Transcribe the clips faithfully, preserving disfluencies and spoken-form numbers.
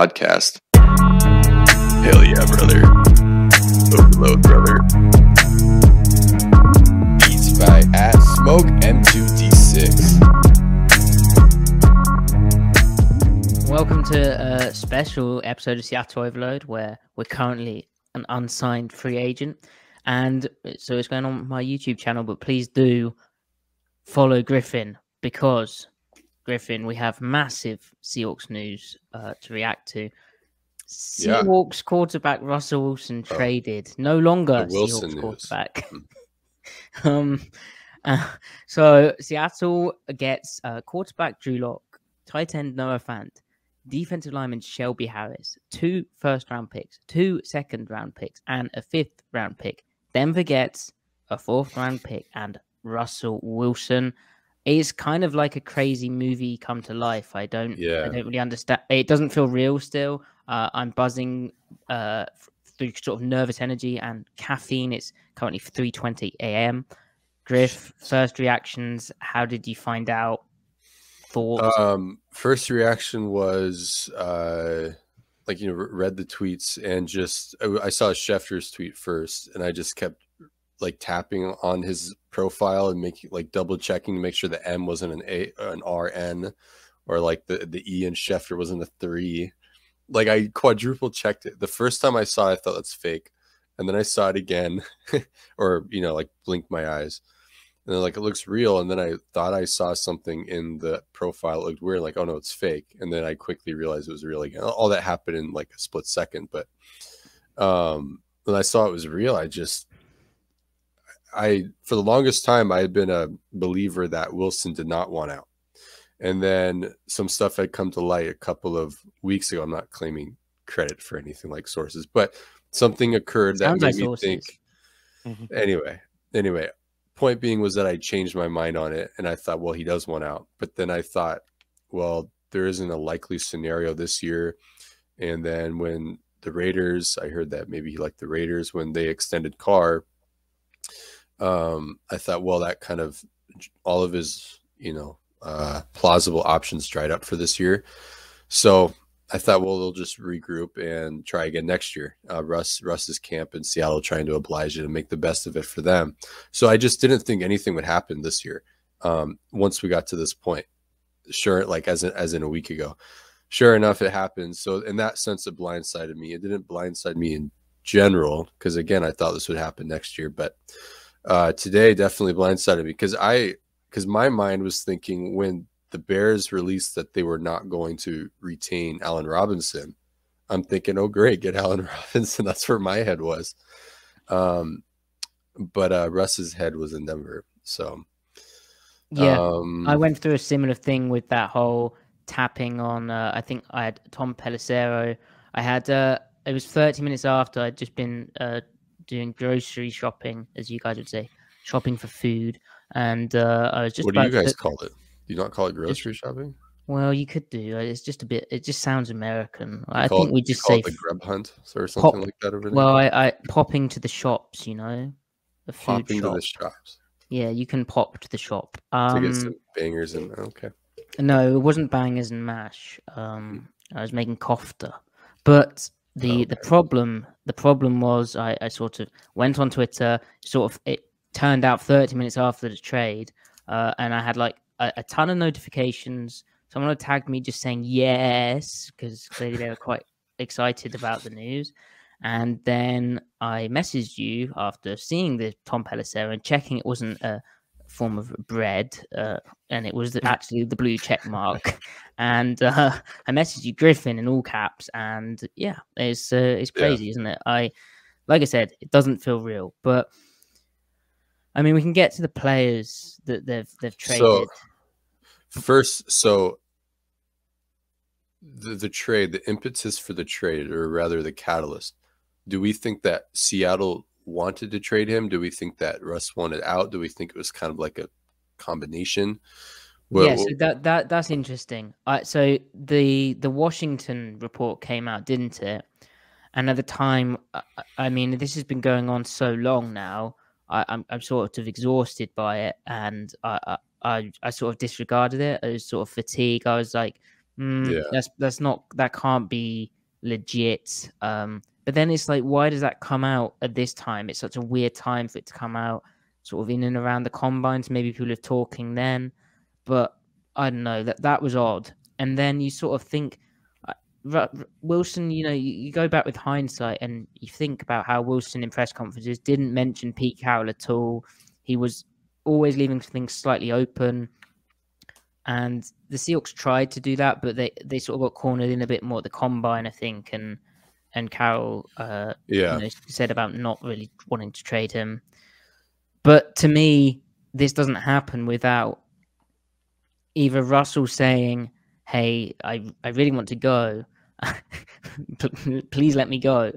podcast. Hell yeah, brother. Overload, brother. Beats by at Smoke M two D six. Welcome to a special episode of Seattle Overload, where we're currently an unsigned free agent. And so it's going on my YouTube channel, but please do follow Griffin, because Griffin, we have massive Seahawks news uh, to react to. Seahawks yeah. quarterback Russell Wilson oh. traded, no longer Wilson Seahawks news. quarterback. um, uh, so Seattle gets uh, quarterback Drew Lock, tight end Noah Fant, defensive lineman Shelby Harris, two first round picks, two second round picks, and a fifth round pick. Denver gets a fourth round pick and Russell Wilson. It's kind of like a crazy movie come to life. I don't, yeah. I don't really understand. It doesn't feel real still. Uh, I'm buzzing uh, through sort of nervous energy and caffeine. It's currently three twenty a m Griff, first reactions. How did you find out? Thoughts? Um, first reaction was uh, like, you know, read the tweets and just I saw Schefter's tweet first, and I just kept like tapping on his profile and making like double checking to make sure the M wasn't an A, an R N, or like the the E in Schefter wasn't a three. Like I quadruple checked it. The first time I saw it, I thought that's fake, and then I saw it again, or you know, like blinked my eyes, and then like it looks real. And then I thought I saw something in the profile. It looked weird. Like, oh no, it's fake. And then I quickly realized it was real again. All that happened in like a split second. But um, when I saw it was real, I just I, for the longest time, I had been a believer that Wilson did not want out. And then some stuff had come to light a couple of weeks ago. I'm not claiming credit for anything like sources, but something occurred that made me think. Mm-hmm. Anyway, anyway, point being was that I changed my mind on it, and I thought, well, he does want out. But then I thought, well, there isn't a likely scenario this year. And then when the Raiders, I heard that maybe he liked the Raiders when they extended Carr. Um, I thought, well, that kind of all of his, you know, uh, plausible options dried up for this year. So I thought, well, they'll just regroup and try again next year. Uh, Russ, Russ's camp in Seattle trying to oblige it and make the best of it for them. So I just didn't think anything would happen this year. Um, once we got to this point, sure, like as in, as in a week ago, sure enough, it happened. So in that sense, it blindsided me. It didn't blindside me in general, because again, I thought this would happen next year, but uh today definitely blindsided me, because I because my mind was thinking when the Bears released that they were not going to retain Allen Robinson, I'm thinking, oh great, get Allen Robinson. That's where my head was. Um but uh Russ's head was in Denver. So yeah, um, I went through a similar thing with that whole tapping on uh, I think I had Tom Pelissero. I had uh it was thirty minutes after I'd just been uh doing grocery shopping, as you guys would say, shopping for food. And uh, I was just. What do you guys to... call it? Do you not call it grocery just... shopping? Well, you could do. It's just a bit. It just sounds American. I think it, we just say the grub hunt or something pop... like that. Over well, I, I popping to the shops, you know, the food popping shop. to the shops. Yeah, you can pop to the shop. Um, to get some bangers and okay. No, it wasn't bangers and mash. Um, I was making kofta, but. The okay. the problem the problem was I, I sort of went on Twitter, sort of it turned out thirty minutes after the trade, uh, and I had like a, a ton of notifications. Someone had tagged me just saying yes, because clearly they were quite excited about the news. And then I messaged you after seeing the Tom Pelissero and checking it wasn't a form of bread, uh, and it was actually the blue check mark. And uh, I messaged you, Griffin, in all caps. And yeah, it's uh, it's crazy, yeah. isn't it? I, like I said, it doesn't feel real. But I mean, we can get to the players that they've they've traded. So, first, so the the trade, the impetus for the trade, or rather the catalyst. Do we think that Seattle wanted to trade him? Do we think that Russ wanted out? Do we think it was kind of like a combination? Well, yeah, so that that that's interesting. Uh, so the the Washington report came out, didn't it? And at the time, I, I mean, this has been going on so long now. I, I'm I'm sort of exhausted by it, and I I I sort of disregarded it. I was sort of fatigued. I was like, mm, yeah. that's that's not that can't be legit. Um, but then it's like, why does that come out at this time? It's such a weird time for it to come out, sort of in and around the combines. Maybe people are talking then, but I don't know. That that was odd. And then you sort of think, Wilson, you know, you, you go back with hindsight and you think about how Wilson in press conferences didn't mention Pete Carroll at all. He was always leaving things slightly open. And the Seahawks tried to do that, but they, they sort of got cornered in a bit more at the combine, I think. And and Carroll uh, yeah. you know, said about not really wanting to trade him. But to me, this doesn't happen without either Russell saying, hey, I, I really want to go. Please let me go.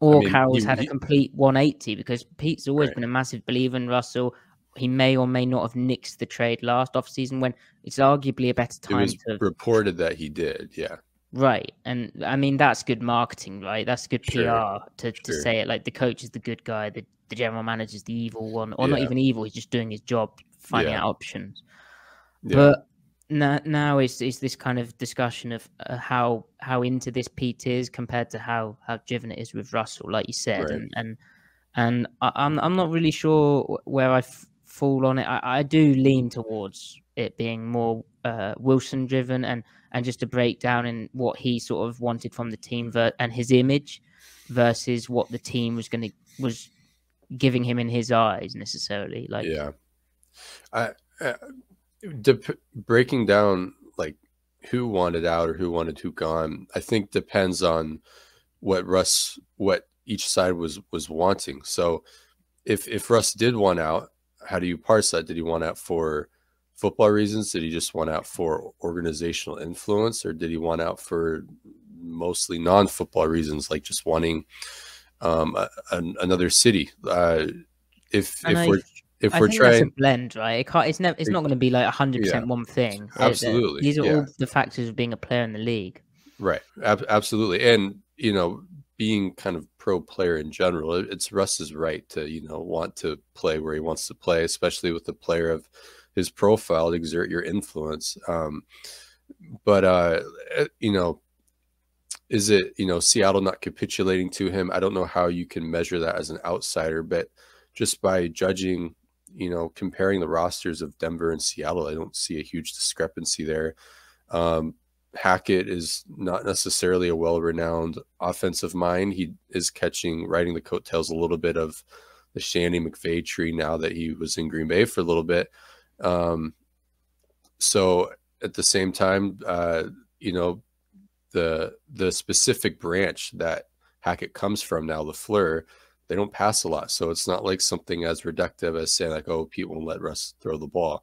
Or I mean, Carroll's you, had a complete one eighty, because Pete's always right. been a massive believer in Russell. He may or may not have nixed the trade last offseason when it's arguably a better time. It was to... reported that he did, yeah. Right. And, I mean, that's good marketing, right? That's good sure. P R to, sure. to say it. Like, the coach is the good guy, the, the general manager's the evil one. Or yeah. not even evil, he's just doing his job, finding yeah. out options. Yeah. But... Now, now is is this kind of discussion of uh, how how into this Pete is compared to how how driven it is with Russell, like you said, right. and and and I, I'm I'm not really sure where I f fall on it. I, I do lean towards it being more uh, Wilson driven, and and just a breakdown in what he sort of wanted from the team ver and his image versus what the team was going to was giving him in his eyes necessarily. Like, yeah, I. I... Dep breaking down like who wanted out or who wanted who gone, I think depends on what Russ, what each side was was wanting. So if if Russ did want out, how do you parse that? Did he want out for football reasons? Did he just want out for organizational influence, or did he want out for mostly non-football reasons, like just wanting um, a, a, another city? Uh, if and if I we're If I we're think trying that's a blend, right? It can't, it's never. It's not going to be like a hundred percent one thing. Absolutely, these are yeah. all the factors of being a player in the league. Right, Ab absolutely, and you know, being kind of pro player in general, it's Russ's right to you know want to play where he wants to play, especially with the player of his profile to exert your influence. Um, but uh, you know, is it you know Seattle not capitulating to him? I don't know how you can measure that as an outsider, but just by judging. You know, comparing the rosters of Denver and Seattle, I don't see a huge discrepancy there. Um, Hackett is not necessarily a well-renowned offensive mind. He is catching, riding the coattails a little bit of the Shandy McVay tree now that he was in Green Bay for a little bit. Um, so at the same time, uh, you know, the the specific branch that Hackett comes from now, LaFleur, they don't pass a lot. So it's not like something as reductive as saying like, oh, Pete won't let Russ throw the ball.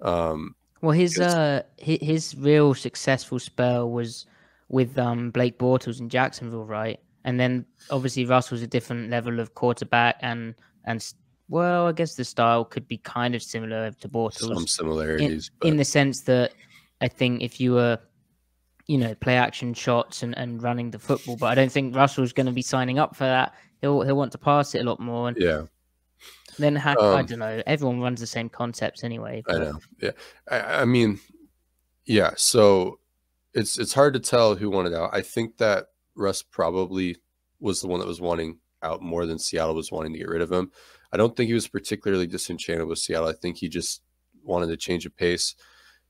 Um, well, his, uh, his, his real successful spell was with um, Blake Bortles in Jacksonville, right? And then obviously Russ was a different level of quarterback, and, and well, I guess the style could be kind of similar to Bortles. Some similarities. In, but... in the sense that I think if you were, you know, play action shots and, and running the football, but I don't think Russell's going to be signing up for that. He'll he'll want to pass it a lot more, and yeah. Then Hack, um, I don't know. Everyone runs the same concepts anyway. But... I know. Yeah, I, I mean, yeah. So it's it's hard to tell who wanted out. I think that Russ probably was the one that was wanting out more than Seattle was wanting to get rid of him. I don't think he was particularly disenchanted with Seattle. I think he just wanted to change of pace.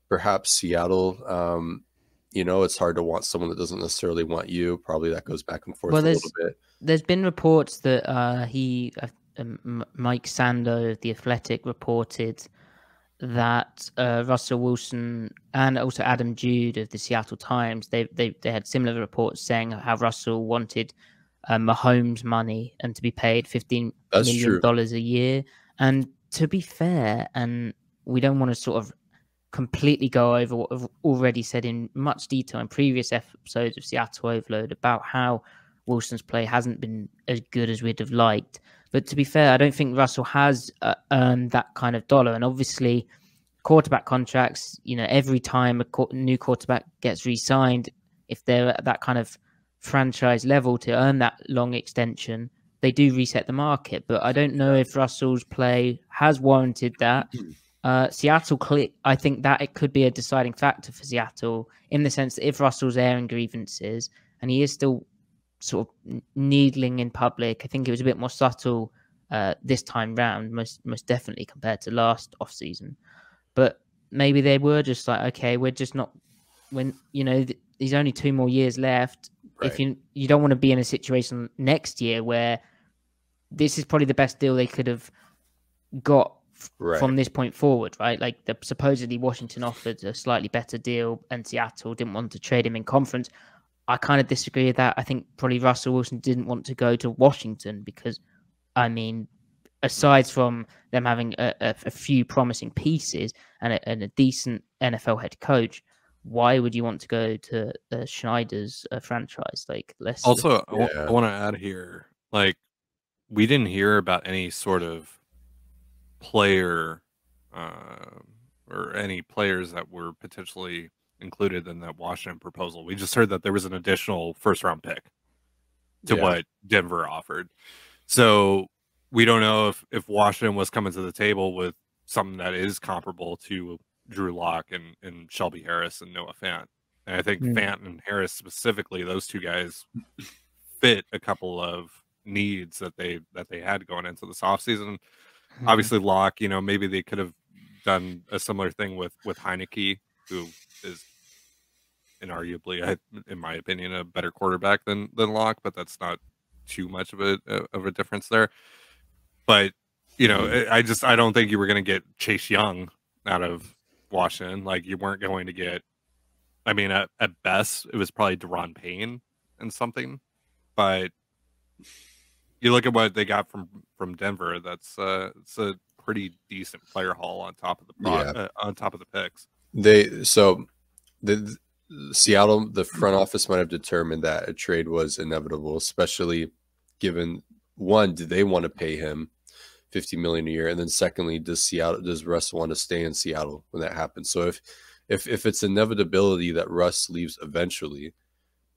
Perhaps Seattle. Um, You know, it's hard to want someone that doesn't necessarily want you. Probably that goes back and forth well, a little bit. There's been reports that uh, he, uh, um, Mike Sando of The Athletic, reported that uh, Russell Wilson and also Adam Jude of the Seattle Times, they they, they had similar reports saying how Russell wanted uh, Mahomes money and to be paid fifteen That's million dollars a year. And to be fair, and we don't want to sort of completely go over what I've already said in much detail in previous episodes of Seattle Overload about how Wilson's play hasn't been as good as we'd have liked. But to be fair, I don't think Russell has uh, earned that kind of dollar. And obviously, quarterback contracts, you know, every time a co new quarterback gets re-signed, if they're at that kind of franchise level to earn that long extension, they do reset the market. But I don't know if Russell's play has warranted that. Uh, Seattle, I think that it could be a deciding factor for Seattle in the sense that if Russell's airing grievances and he is still sort of needling in public, I think it was a bit more subtle uh, this time round, most most definitely compared to last off season. But maybe they were just like, okay, we're just not when you know th there's only two more years left. Right. If you you don't want to be in a situation next year where this is probably the best deal they could have got. Right. From this point forward, right? Like the supposedly Washington offered a slightly better deal and Seattle didn't want to trade him in conference. I kind of disagree with that. I think probably Russell Wilson didn't want to go to Washington because, I mean, aside from them having a, a, a few promising pieces and a, and a decent N F L head coach, why would you want to go to uh, Schneider's uh, franchise? Like, let's also, yeah. I, I want to add here, like, we didn't hear about any sort of player uh, or any players that were potentially included in that Washington proposal. We just heard that there was an additional first round pick to yeah. what Denver offered. So we don't know if, if Washington was coming to the table with something that is comparable to Drew Lock and, and Shelby Harris and Noah Fant. And I think mm. Fant and Harris specifically, those two guys fit a couple of needs that they, that they had going into this offseason. Obviously, Locke, you know, maybe they could have done a similar thing with, with Heineke, who is inarguably, in my opinion, a better quarterback than, than Locke, but that's not too much of a, of a difference there. But, you know, I just, I don't think you were going to get Chase Young out of Washington. Like, you weren't going to get, I mean, at, at best, it was probably Deron Payne and something, but you look at what they got from from Denver. That's uh, it's a pretty decent player haul on top of the yeah. uh, on top of the picks. They so the, the Seattle the front office might have determined that a trade was inevitable, especially given one, do they want to pay him fifty million dollars a year, and then secondly, does Seattle does Russ want to stay in Seattle when that happens? So if if if it's inevitability that Russ leaves eventually,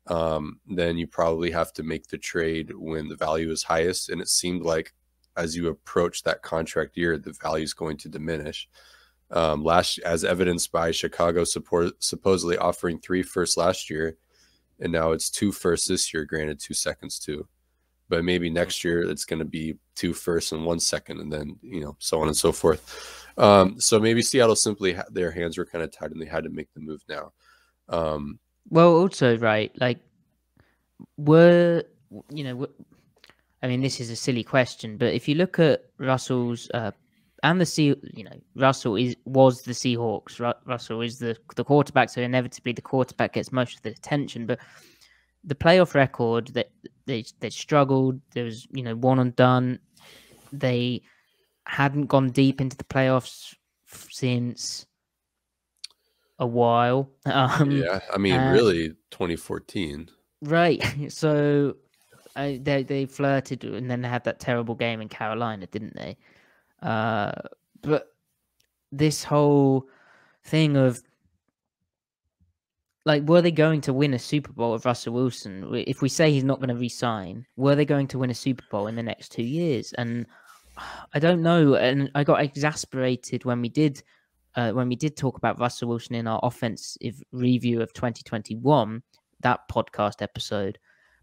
um then you probably have to make the trade when the value is highest, and it seemed like as you approach that contract year the value is going to diminish, um last as evidenced by Chicago support supposedly offering three firsts last year, and now it's two firsts this year, granted two seconds too, but maybe next year it's going to be two firsts and one second, and then you know so on and so forth. Um so maybe Seattle simply ha their hands were kind of tied and they had to make the move now. um Well, also, right, like, were, you know, were, I mean, this is a silly question, but if you look at Russell's, uh, and the Sea, you know, Russell is was the Seahawks, Ru Russell is the, the quarterback, so inevitably the quarterback gets most of the attention, but the playoff record, that they, they, they struggled, there was, you know, one and done, they hadn't gone deep into the playoffs since a while. Um, yeah, I mean, uh, really, twenty fourteen. Right. So uh, they they flirted, and then they had that terrible game in Carolina, didn't they? Uh, but this whole thing of like, were they going to win a Super Bowl with Russell Wilson? If we say he's not going to re-sign, were they going to win a Super Bowl in the next two years? And I don't know. And I got exasperated when we did. Uh, when we did talk about Russell Wilson in our offensive review of twenty twenty-one, that podcast episode,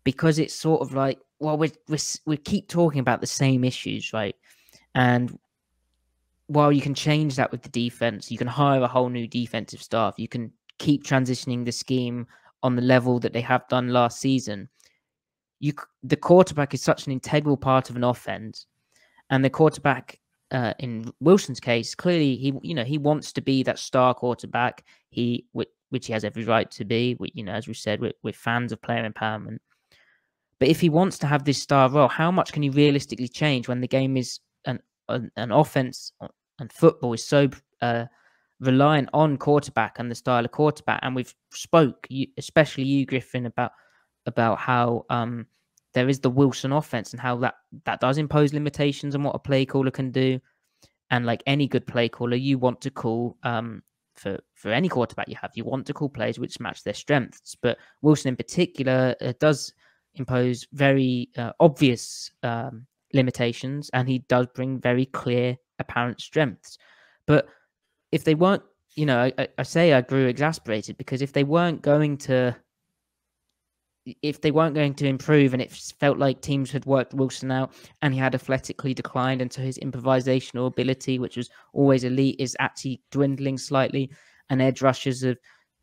because it's sort of like, well, we we we keep talking about the same issues, right? And while you can change that with the defense, you can hire a whole new defensive staff, you can keep transitioning the scheme on the level that they have done last season. You the quarterback is such an integral part of an offense, and the quarterback. Uh, in Wilson's case, clearly he, you know, he wants to be that star quarterback. He, which, which he has every right to be. We, you know, as we said, we're, we're fans of player empowerment. But if he wants to have this star role, how much can he realistically change when the game is an an, an offense and football is so uh, reliant on quarterback and the style of quarterback? And we've spoke, you, especially you, Griffin, about about how. Um, There is the Wilson offense and how that, that does impose limitations on what a play caller can do. And like any good play caller, you want to call, um, for, for any quarterback you have, you want to call plays which match their strengths. But Wilson in particular uh, does impose very uh, obvious um, limitations, and he does bring very clear, apparent strengths. But if they weren't, you know, I, I say I grew exasperated because if they weren't going to, if they weren't going to improve and it felt like teams had worked Wilson out and he had athletically declined and so his improvisational ability, which was always elite, is actually dwindling slightly and edge rushers have,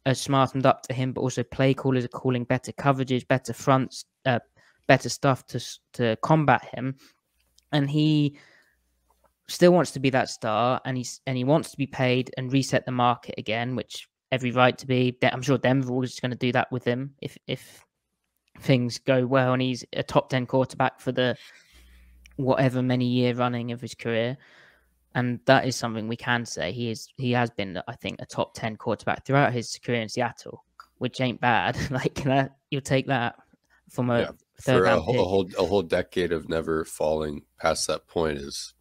are smartened up to him, but also play callers are calling better coverages, better fronts, uh, better stuff to, to combat him. And he still wants to be that star and he's, and he wants to be paid and reset the market again, which every right to be. I'm sure Denver is going to do that with him if, if, things go well and he's a top ten quarterback for the whatever many year running of his career. And that is something we can say. He is he has been, I think, a top ten quarterback throughout his career in Seattle, which ain't bad. Like that, you'll take that from a yeah, third for round a, whole, a whole a whole decade of never falling past that point is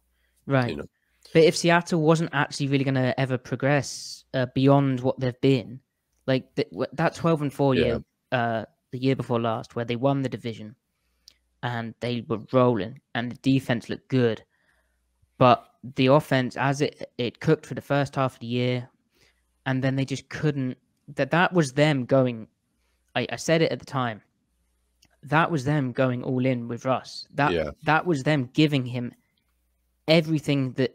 right. You know. But if Seattle wasn't actually really going to ever progress uh, beyond what they've been, like th that twelve and four yeah. year. Uh, The year before last, where they won the division and they were rolling and the defense looked good, but the offense as it it cooked for the first half of the year and then they just couldn't. That that was them going, I, I said it at the time, that was them going all in with Russ. That yeah. that was them giving him everything that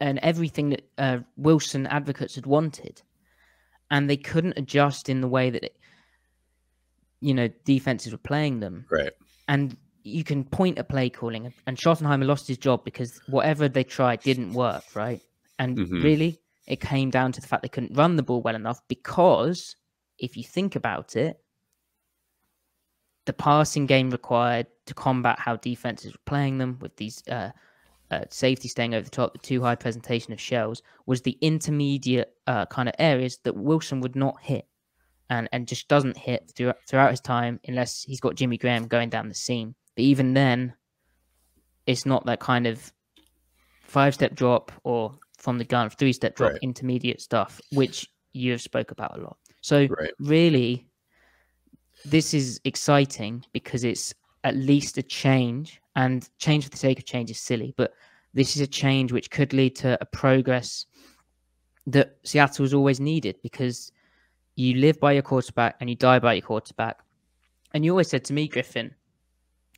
and everything that uh, Wilson advocates had wanted, and they couldn't adjust in the way that it, you know, defenses were playing them. Right. And you can point at play calling, and Schottenheimer lost his job because whatever they tried didn't work, right? And mm-hmm. really, it came down to the fact they couldn't run the ball well enough because, if you think about it, the passing game required to combat how defenses were playing them with these uh, uh, safety staying over the top, the too high presentation of shells, was the intermediate uh, kind of areas that Wilson would not hit. And, and just doesn't hit throughout, throughout his time unless he's got Jimmy Graham going down the seam. But even then, it's not that kind of five-step drop or from the gun, three-step drop, right. intermediate stuff, which you've spoke about a lot. So right. really, this is exciting because it's at least a change, and change for the sake of change is silly, but this is a change which could lead to a progress that Seattle has always needed because you live by your quarterback and you die by your quarterback. And you always said to me, Griffin,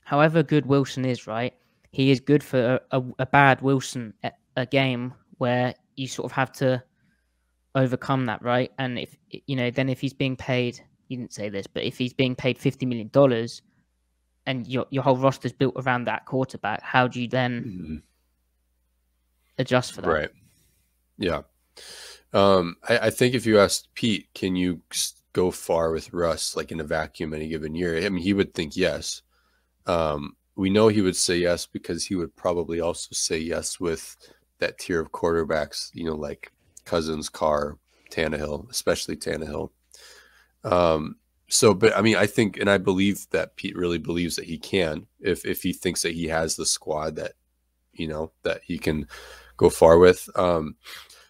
however good Wilson is, right, he is good for a, a, a bad Wilson at a game where you sort of have to overcome that, right? And if, you know, then if he's being paid, you didn't say this, but if he's being paid fifty million dollars and your, your whole roster's built around that quarterback, how do you then mm-hmm. adjust for that? Right. Yeah. Um, I, I think if you asked Pete, can you go far with Russ, like in a vacuum any given year? I mean, he would think yes. Um, we know he would say yes because he would probably also say yes with that tier of quarterbacks, you know, like Cousins, Carr, Tannehill, especially Tannehill. Um, so, but I mean, I think, and I believe that Pete really believes that he can, if, if he thinks that he has the squad that, you know, that he can go far with. Um,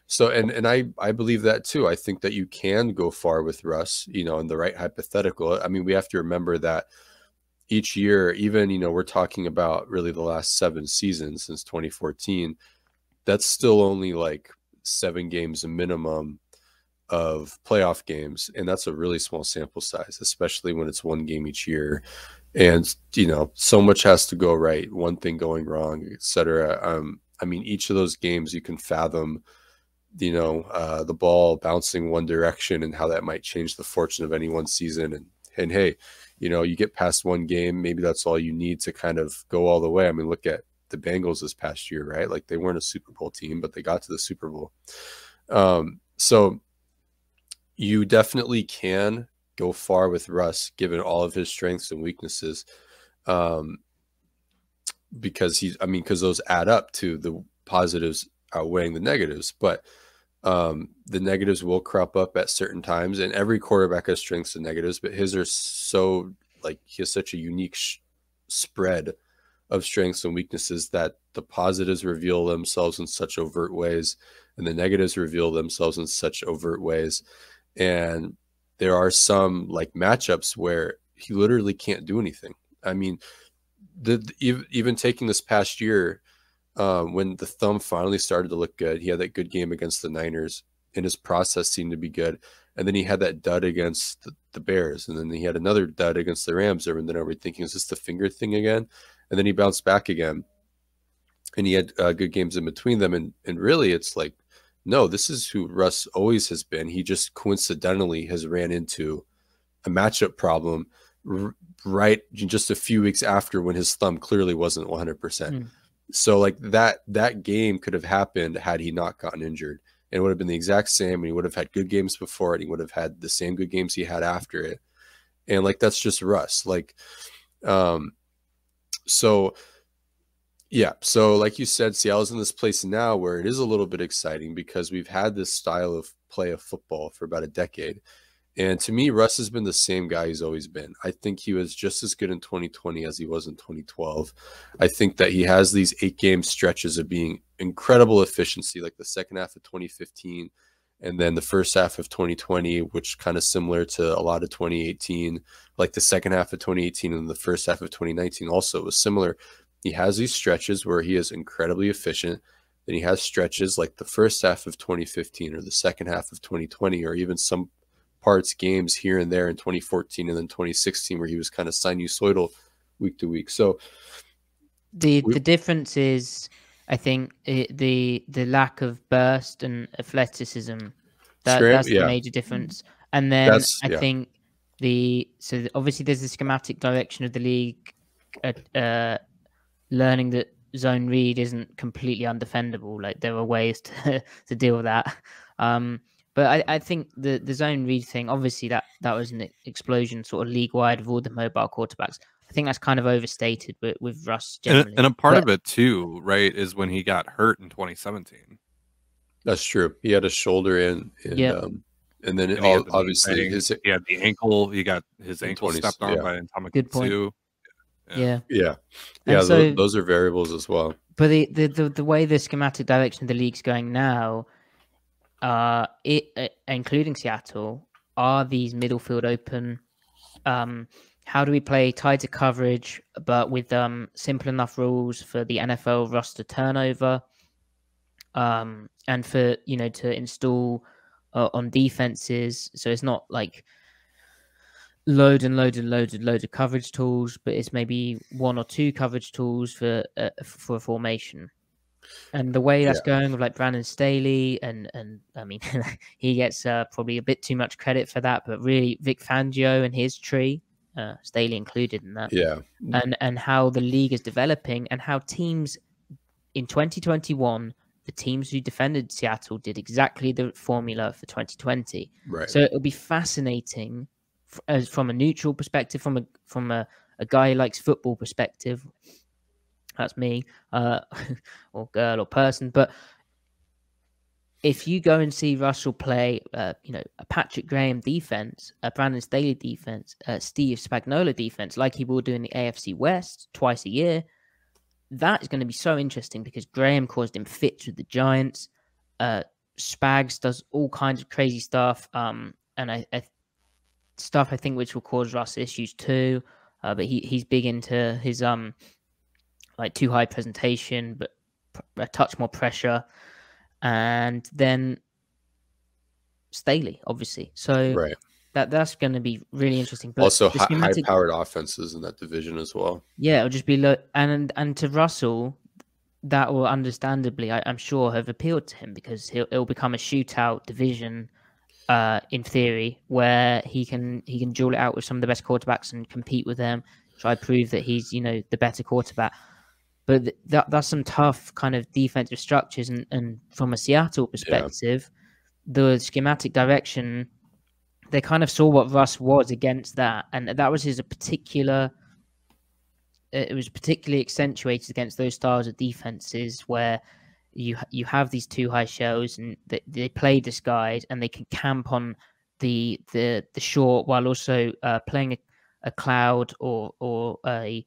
So, and, and I, I believe that too. I think that you can go far with Russ, you know, in the right hypothetical. I mean, we have to remember that each year, even, you know, we're talking about really the last seven seasons since twenty fourteen, that's still only like seven games a minimum of playoff games. And that's a really small sample size, especially when it's one game each year. And, you know, so much has to go right, one thing going wrong, et cetera. Um, I mean, each of those games you can fathom, you know, uh, the ball bouncing one direction and how that might change the fortune of any one season. And, and hey, you know, you get past one game, maybe that's all you need to kind of go all the way. I mean, look at the Bengals this past year, right? Like they weren't a Super Bowl team, but they got to the Super Bowl. Um, so you definitely can go far with Russ, given all of his strengths and weaknesses. Um, because he's, I mean, because those add up to the positives outweighing the negatives, but um, the negatives will crop up at certain times, and every quarterback has strengths and negatives, but his are so, like, he has such a unique sh spread of strengths and weaknesses that the positives reveal themselves in such overt ways, and the negatives reveal themselves in such overt ways. And there are some, like, matchups where he literally can't do anything. I mean, the, the, even taking this past year, um, when the thumb finally started to look good. He had that good game against the Niners, and his process seemed to be good. And then he had that dud against the, the Bears, and then he had another dud against the Rams. And then everybody thinking, is this the finger thing again? And then he bounced back again, and he had uh, good games in between them. And and really, it's like, no, this is who Russ always has been. He just coincidentally has ran into a matchup problem r right just a few weeks after, when his thumb clearly wasn't one hundred percent. Mm. So like that that game could have happened had he not gotten injured. And it would have been the exact same, and he would have had good games before it. He would have had the same good games he had after it. And like, that's just Russ. Like, um, so yeah. So like you said, Seattle's in this place now where it is a little bit exciting, because we've had this style of play of football for about a decade. And to me, Russ has been the same guy he's always been. I think he was just as good in twenty twenty as he was in twenty twelve. I think that he has these eight-game stretches of being incredible efficiency, like the second half of twenty fifteen and then the first half of twenty twenty, which kind of similar to a lot of twenty eighteen. Like the second half of twenty eighteen and the first half of twenty nineteen also was similar. He has these stretches where he is incredibly efficient. Then he has stretches like the first half of twenty fifteen or the second half of twenty twenty, or even some parts games here and there in twenty fourteen and then twenty sixteen, where he was kind of sinusoidal week to week. So the we the difference is, I think, it, the the lack of burst and athleticism. That, Scram, that's yeah. the major difference. And then that's, I yeah. think the so obviously there's the schematic direction of the league, at, uh, learning that zone read isn't completely undefendable. Like there are ways to to deal with that. Um, But I, I think the, the zone read thing, obviously that, that was an explosion sort of league-wide of all the mobile quarterbacks. I think that's kind of overstated with, with Russ generally. And, and a part but, of it too, right, is when he got hurt in twenty seventeen. That's true. He had a shoulder in. And, yeah. um, and then and all, the obviously thing, his... He had the ankle. He got his ankle stepped on yeah. by Atomic Good point. Two. Yeah. Yeah. Yeah, yeah those, so, those are variables as well. But the, the, the, the way the schematic direction of the league's going now... Uh, it, uh, including Seattle, are these middle field open? Um, how do we play tighter coverage, but with um, simple enough rules for the N F L roster turnover, um, and for, you know, to install uh, on defenses? So it's not like load and load and load and load of coverage tools, but it's maybe one or two coverage tools for uh, for a formation. And the way that's yeah. going with like Brandon Staley, and and I mean, he gets uh, probably a bit too much credit for that, but really Vic Fangio and his tree, uh, Staley included in that. Yeah. And and how the league is developing, and how teams in twenty twenty-one, the teams who defended Seattle did exactly the formula for twenty twenty. Right. So it'll be fascinating, as from a neutral perspective, from a from a, a guy who likes football perspective. That's me, uh, or girl or person. But if you go and see Russell play, uh, you know, a Patrick Graham defense, a Brandon Staley defense, a Steve Spagnuolo defense, like he will do in the A F C West twice a year, that is going to be so interesting, because Graham caused him fits with the Giants. Uh, Spags does all kinds of crazy stuff, um, and I, I stuff I think which will cause Russ issues too. Uh, but he he's big into his um. like too high presentation, but a touch more pressure. And then Staley, obviously. So right. that that's going to be really interesting. But also high, schematic... high-powered offenses in that division as well. Yeah, it'll just be low. And, and to Russell, that will understandably, I, I'm sure, have appealed to him, because he'll, it'll become a shootout division uh, in theory, where he can, he can duel it out with some of the best quarterbacks and compete with them, try to prove that he's, you know, the better quarterback. But that, that's some tough kind of defensive structures. And, and from a Seattle perspective, yeah. the schematic direction, they kind of saw what Russ was against that. And that was his a particular, it was particularly accentuated against those styles of defenses where you you have these two high shells, and they, they play disguise, and they can camp on the the, the short while also uh, playing a, a cloud or, or a...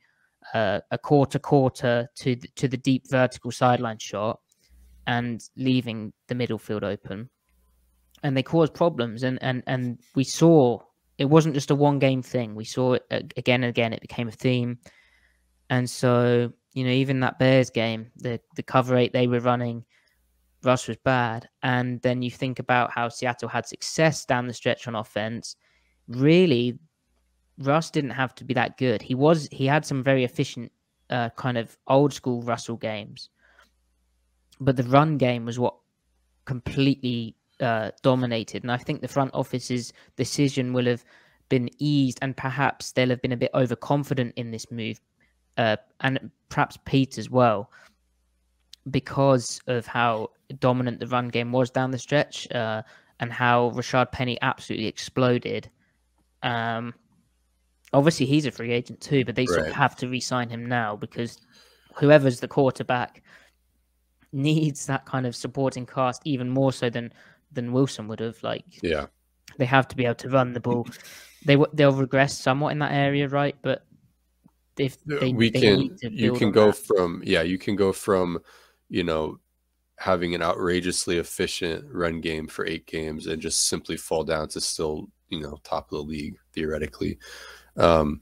Uh, a quarter quarter to the, to the deep vertical sideline shot, and leaving the middle field open, and they caused problems. And and and we saw it wasn't just a one game thing. We saw it again and again. It became a theme, and so you know, even that Bears game, the the cover eight they were running, Russ was bad. And then you think about how Seattle had success down the stretch on offense. Really, Russ didn't have to be that good. He was. He had some very efficient uh, kind of old school Russell games, but the run game was what completely uh, dominated. And I think the front office's decision will have been eased, and perhaps they'll have been a bit overconfident in this move, uh, and perhaps Pete as well, because of how dominant the run game was down the stretch, uh, and how Rashad Penny absolutely exploded. Um, obviously, he's a free agent too, but they sort of have to re-sign him now, because whoever's the quarterback needs that kind of supporting cast even more so than than Wilson would have. Like, yeah, they have to be able to run the ball. They they'll regress somewhat in that area, right? But if they, we they can, need to you can go that. from yeah, you can go from you know. having an outrageously efficient run game for eight games and just simply fall down to still, you know, top of the league theoretically. Um,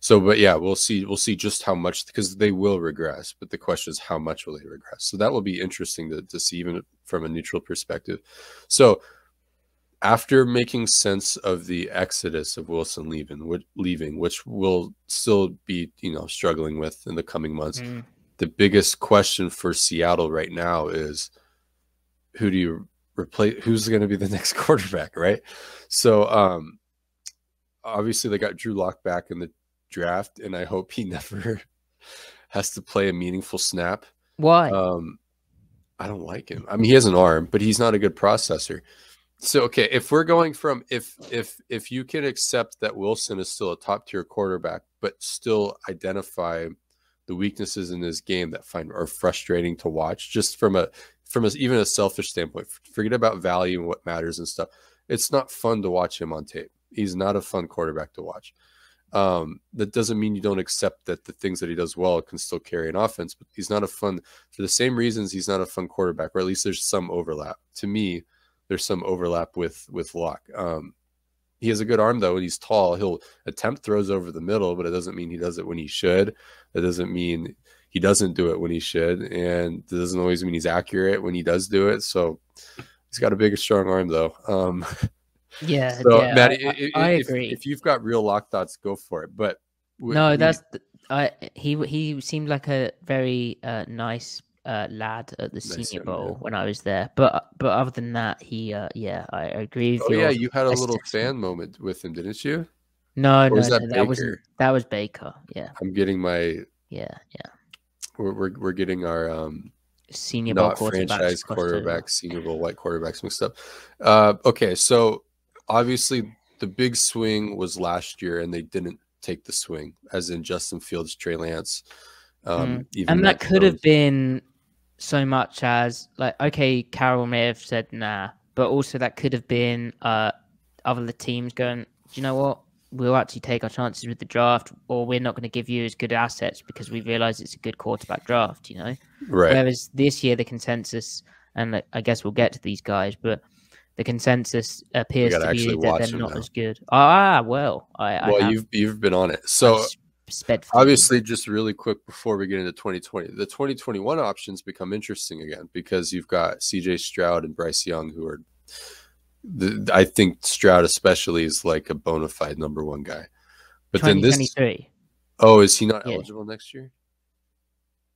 so, but yeah, we'll see, we'll see just how much, because they will regress, but the question is how much will they regress? So that will be interesting to, to see, even from a neutral perspective. So after making sense of the exodus of Wilson leaving, which, leaving, which will still be, you know, struggling with in the coming months, mm. the biggest question for Seattle right now is, who do you replace? Who's going to be the next quarterback, right? So um, obviously they got Drew Lock back in the draft, and I hope he never has to play a meaningful snap. Why? Um, I don't like him. I mean, he has an arm, but he's not a good processor. So, okay, if we're going from if if if you can accept that Wilson is still a top-tier quarterback, but still identify the weaknesses in this game that find are frustrating to watch, just from a from a, even a selfish standpoint, forget about value and what matters and stuff. It's not fun to watch him on tape. He's not a fun quarterback to watch. Um, that doesn't mean you don't accept that the things that he does well can still carry an offense, but he's not a fun, for the same reasons he's not a fun quarterback, or at least there's some overlap. To me, there's some overlap with, with Locke. Um, He has a good arm, though, and he's tall. He'll attempt throws over the middle, but it doesn't mean he does it when he should. That doesn't mean he doesn't do it when he should, and it doesn't always mean he's accurate when he does do it. So he's got a big, strong arm, though. Um, yeah, so, yeah, Matt, I, it, it, I agree. If, if you've got real Lock thoughts, go for it. But no, we, that's the, I. He he seemed like a very uh, nice uh, lad at the nice Senior Bowl man. when I was there. But but other than that, he uh, yeah, I agree with oh, you. Oh yeah, you had a little fan moment with him, didn't you? No, or no, was that, no that was that was Baker. Yeah, I'm getting my yeah yeah. We're we're, we're getting our um Senior Bowl not franchise quarterbacks, Senior Bowl white quarterbacks mixed up. Uh, okay, so obviously the big swing was last year, and they didn't take the swing, as in Justin Fields, Trey Lance, um, mm. even and that could have been. so much as like, okay, Carroll may have said nah, but also that could have been uh, other teams going, do you know what? We'll actually take our chances with the draft, or we're not going to give you as good assets because we realize it's a good quarterback draft, you know? Right. Whereas this year, the consensus, and I guess we'll get to these guys, but the consensus appears to be that they're not now. as good. Ah, well. I, well, I you've, you've been on it. So... Sped obviously, just really quick before we get into twenty twenty, the twenty twenty-one options become interesting again, because you've got C J Stroud and Bryce Young, who are, the, I think Stroud especially is like a bona fide number one guy. But then this, oh, is he not yeah. eligible next year?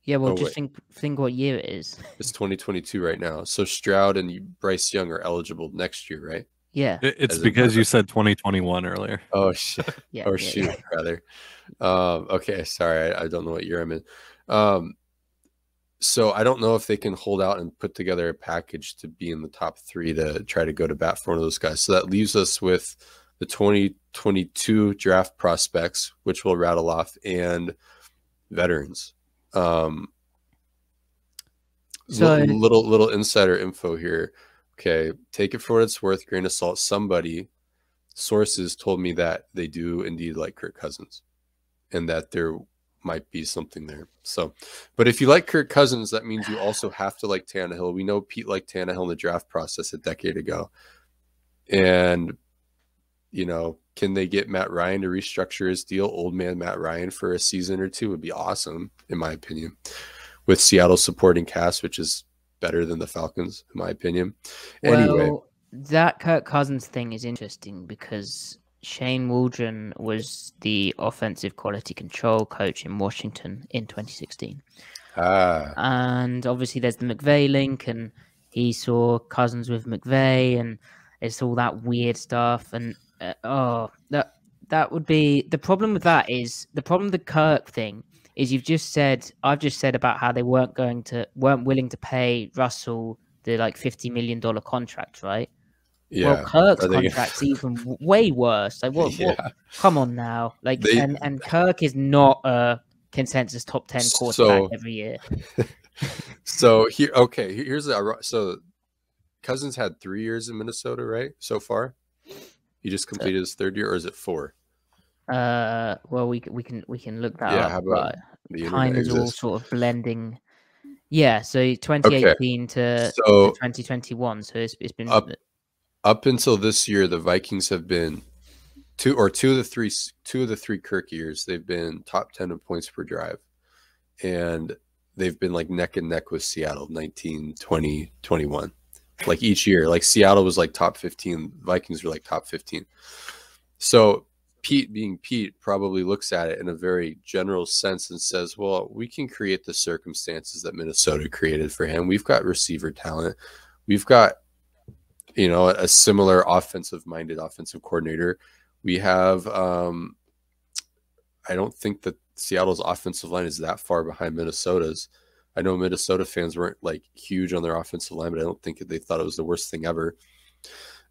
Yeah, well, oh, just wait. think think what year it is. It's twenty twenty-two right now, so Stroud and Bryce Young are eligible next year, right? Yeah, it's As because you said twenty twenty-one earlier. Oh shit! yeah, oh yeah, shoot, yeah. rather. Um, okay, sorry, I, I don't know what year I'm in. Um, so I don't know if they can hold out and put together a package to be in the top three to try to go to bat for one of those guys. So that leaves us with the twenty twenty-two draft prospects, which we'll rattle off, and veterans. Um, so little little insider info here. Okay, take it for what it's worth, grain of salt. Somebody, sources told me that they do indeed like Kirk Cousins, and that there might be something there. So, but if you like Kirk Cousins, that means you also have to like Tannehill. We know Pete liked Tannehill in the draft process a decade ago, and you know, can they get Matt Ryan to restructure his deal? Old man Matt Ryan for a season or two would be awesome, in my opinion, with Seattle's supporting cast, which is better than the Falcons, in my opinion. Well, anyway, that Kirk Cousins thing is interesting because Shane Waldron was the offensive quality control coach in Washington in twenty sixteen. Ah. And obviously there's the McVay link, and he saw Cousins with McVay, and it's all that weird stuff. And uh, oh, that that would be the problem with that is the problem with the Kirk thing is you've just said I've just said about how they weren't going to weren't willing to pay Russell the like fifty million dollar contract, right? Yeah. Well, Kirk's contract's even way worse. Like, what? Yeah. What? Come on now, like, they... and and Kirk is not a consensus top ten quarterback so... every year. So here, okay, here's the so Cousins had three years in Minnesota, right? So far, he just completed his third year, or is it four? Uh, well, we we can we can look that yeah, up. How about the time is all sort of blending. Yeah, so twenty eighteen okay. to, so to twenty twenty-one. So it's it's been up, up until this year. The Vikings have been two or two of the three two of the three Kirk years. They've been top ten in points per drive, and they've been like neck and neck with Seattle, nineteen, twenty, twenty-one. Like each year, like Seattle was like top fifteen. Vikings were like top fifteen. So Pete being Pete probably looks at it in a very general sense and says, well, we can create the circumstances that Minnesota created for him. We've got receiver talent. We've got, you know, a similar offensive minded offensive coordinator. We have, um, I don't think that Seattle's offensive line is that far behind Minnesota's. I know Minnesota fans weren't like huge on their offensive line, but I don't think they thought it was the worst thing ever.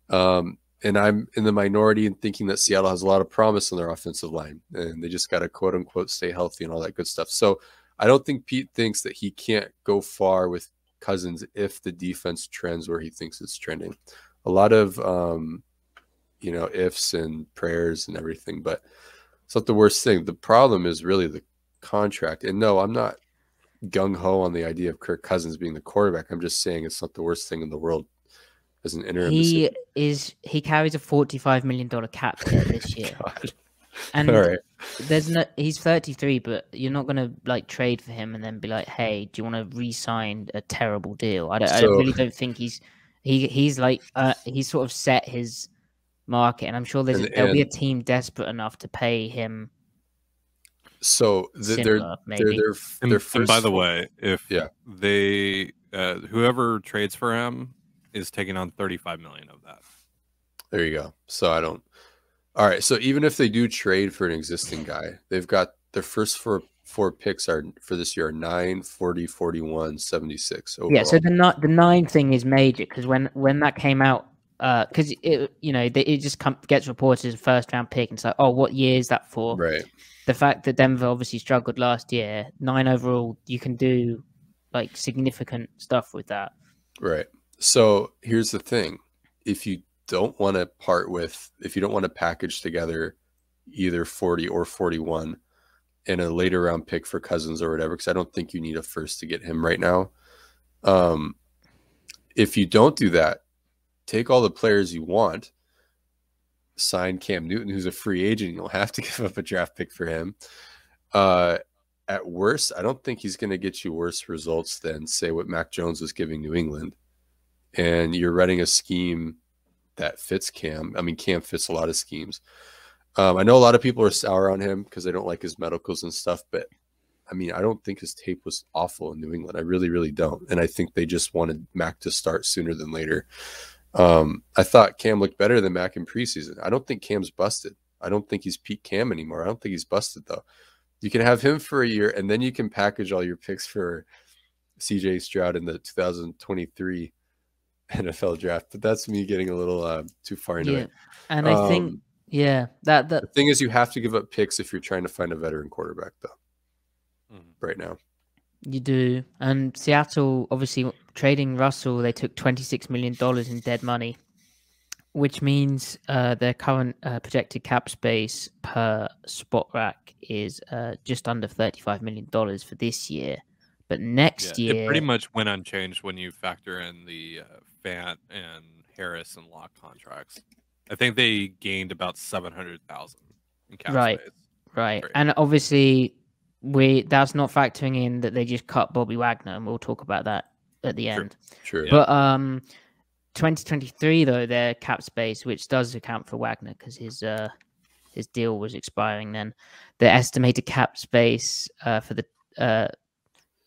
Um, and I'm in the minority in thinking that Seattle has a lot of promise on their offensive line, and they just got to quote unquote stay healthy and all that good stuff. So I don't think Pete thinks that he can't go far with Cousins if the defense trends where he thinks it's trending. A lot of, um, you know, ifs and prayers and everything, but it's not the worst thing. The problem is really the contract. And no, I'm not gung-ho on the idea of Kirk Cousins being the quarterback. I'm just saying it's not the worst thing in the world as an interim. He decision. is he carries a forty-five million dollar cap hit this year. And all right. there's no he's thirty-three, but you're not going to like trade for him and then be like, "Hey, do you want to re-sign a terrible deal?" I don't so, I really don't think he's he he's like uh, he's sort of set his market, and I'm sure there's, and, there'll and, be a team desperate enough to pay him. So the, similar, they're, they're, they're, and, they're first, and by the way, if yeah. they uh, whoever trades for him is taking on thirty-five million of that. There you go. So I don't. All right. So even if they do trade for an existing guy, they've got their first four four picks are for this year are nine, forty, forty-one, seventy-six. Overall. Yeah. So the not the nine thing is major because when when that came out. Because uh, it, you know, it just come, gets reported as a first round pick, and it's like, oh, what year is that for? Right. The fact that Denver obviously struggled last year, nine overall, you can do like significant stuff with that. Right. So here's the thing: if you don't want to part with, if you don't want to package together either forty or forty-one and a later round pick for Cousins or whatever, because I don't think you need a first to get him right now. Um, if you don't do that, take all the players you want, sign Cam Newton, who's a free agent. You'll have to give up a draft pick for him. Uh, at worst, I don't think he's going to get you worse results than, say, what Mac Jones was giving New England. And you're running a scheme that fits Cam. I mean, Cam fits a lot of schemes. Um, I know a lot of people are sour on him because they don't like his medicals and stuff, but, I mean, I don't think his tape was awful in New England. I really, really don't. And I think they just wanted Mac to start sooner than later. Um, I thought Cam looked better than Mac in preseason. I don't think Cam's busted. I don't think he's peak Cam anymore. I don't think he's busted, though. You can have him for a year, and then you can package all your picks for C J Stroud in the two thousand twenty-three N F L draft. But that's me getting a little uh, too far into yeah. it. And um, I think, yeah. that, that The thing is, you have to give up picks if you're trying to find a veteran quarterback, though, mm. right now. You do. And Seattle, obviously, trading Russell, they took twenty-six million dollars in dead money, which means uh, their current uh, projected cap space per spot rack is uh, just under thirty-five million dollars for this year. But next yeah, year... It pretty much went unchanged when you factor in the uh, Fant and Harris and Lock contracts. I think they gained about seven hundred thousand in cap right, space. Right. Right. And obviously we that's not factoring in that they just cut Bobby Wagner, and we'll talk about that at the end. Sure. Sure. But um twenty twenty-three though, their cap space, which does account for Wagner because his uh his deal was expiring then, the estimated cap space uh for the uh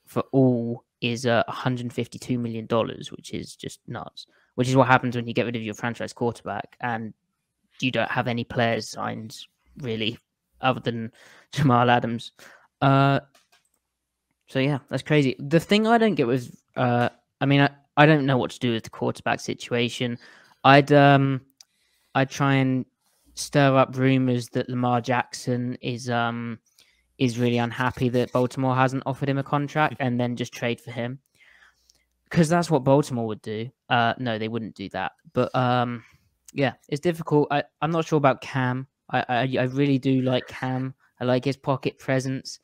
for all is uh, one hundred fifty-two million dollars, which is just nuts, which is what happens when you get rid of your franchise quarterback and you don't have any players signed, really, other than Jamal Adams. Uh, so, yeah, that's crazy. The thing I don't get with... Uh, I mean, I, I don't know what to do with the quarterback situation. I'd, um, I'd try and stir up rumors that Lamar Jackson is... Um, is really unhappy that Baltimore hasn't offered him a contract and then just trade for him. Because that's what Baltimore would do. Uh, no, they wouldn't do that. But, um, yeah, it's difficult. I, I'm not sure about Cam. I, I, I really do like Cam. I like his pocket presence.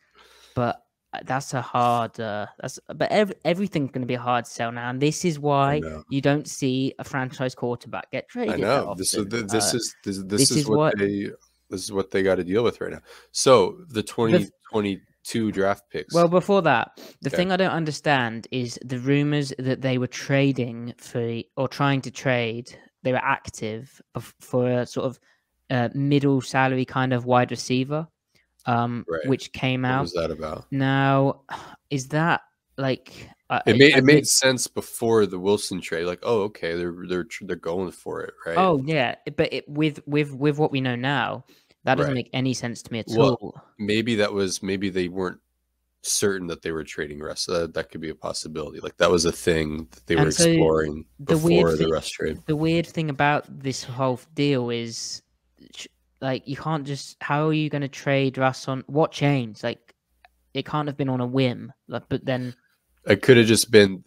But that's a hard... Uh, that's, but ev everything's going to be a hard sell now. And this is why you don't see a franchise quarterback get traded. I know. This is, this, uh, is, this, this, this is, is what, what they... This is what they got to deal with right now. So the twenty twenty-two draft picks. Well, before that, the okay. thing I don't understand is the rumors that they were trading for or trying to trade. They were active for a sort of uh, middle salary kind of wide receiver, um, right. which came out. What was that about? Now, is that like uh, it made it made sense before the Wilson trade? Like, oh, okay, they're they're they're going for it, right? Oh yeah, but it, with with with what we know now. That doesn't right. make any sense to me at well, all. Maybe that was maybe they weren't certain that they were trading Russ. That, that could be a possibility. Like that was a thing that they and were so exploring the before the Russ trade. The weird thing about this whole deal is, like, you can't just. How are you going to trade Russ on what change? Like, it can't have been on a whim. Like, but then it could have just been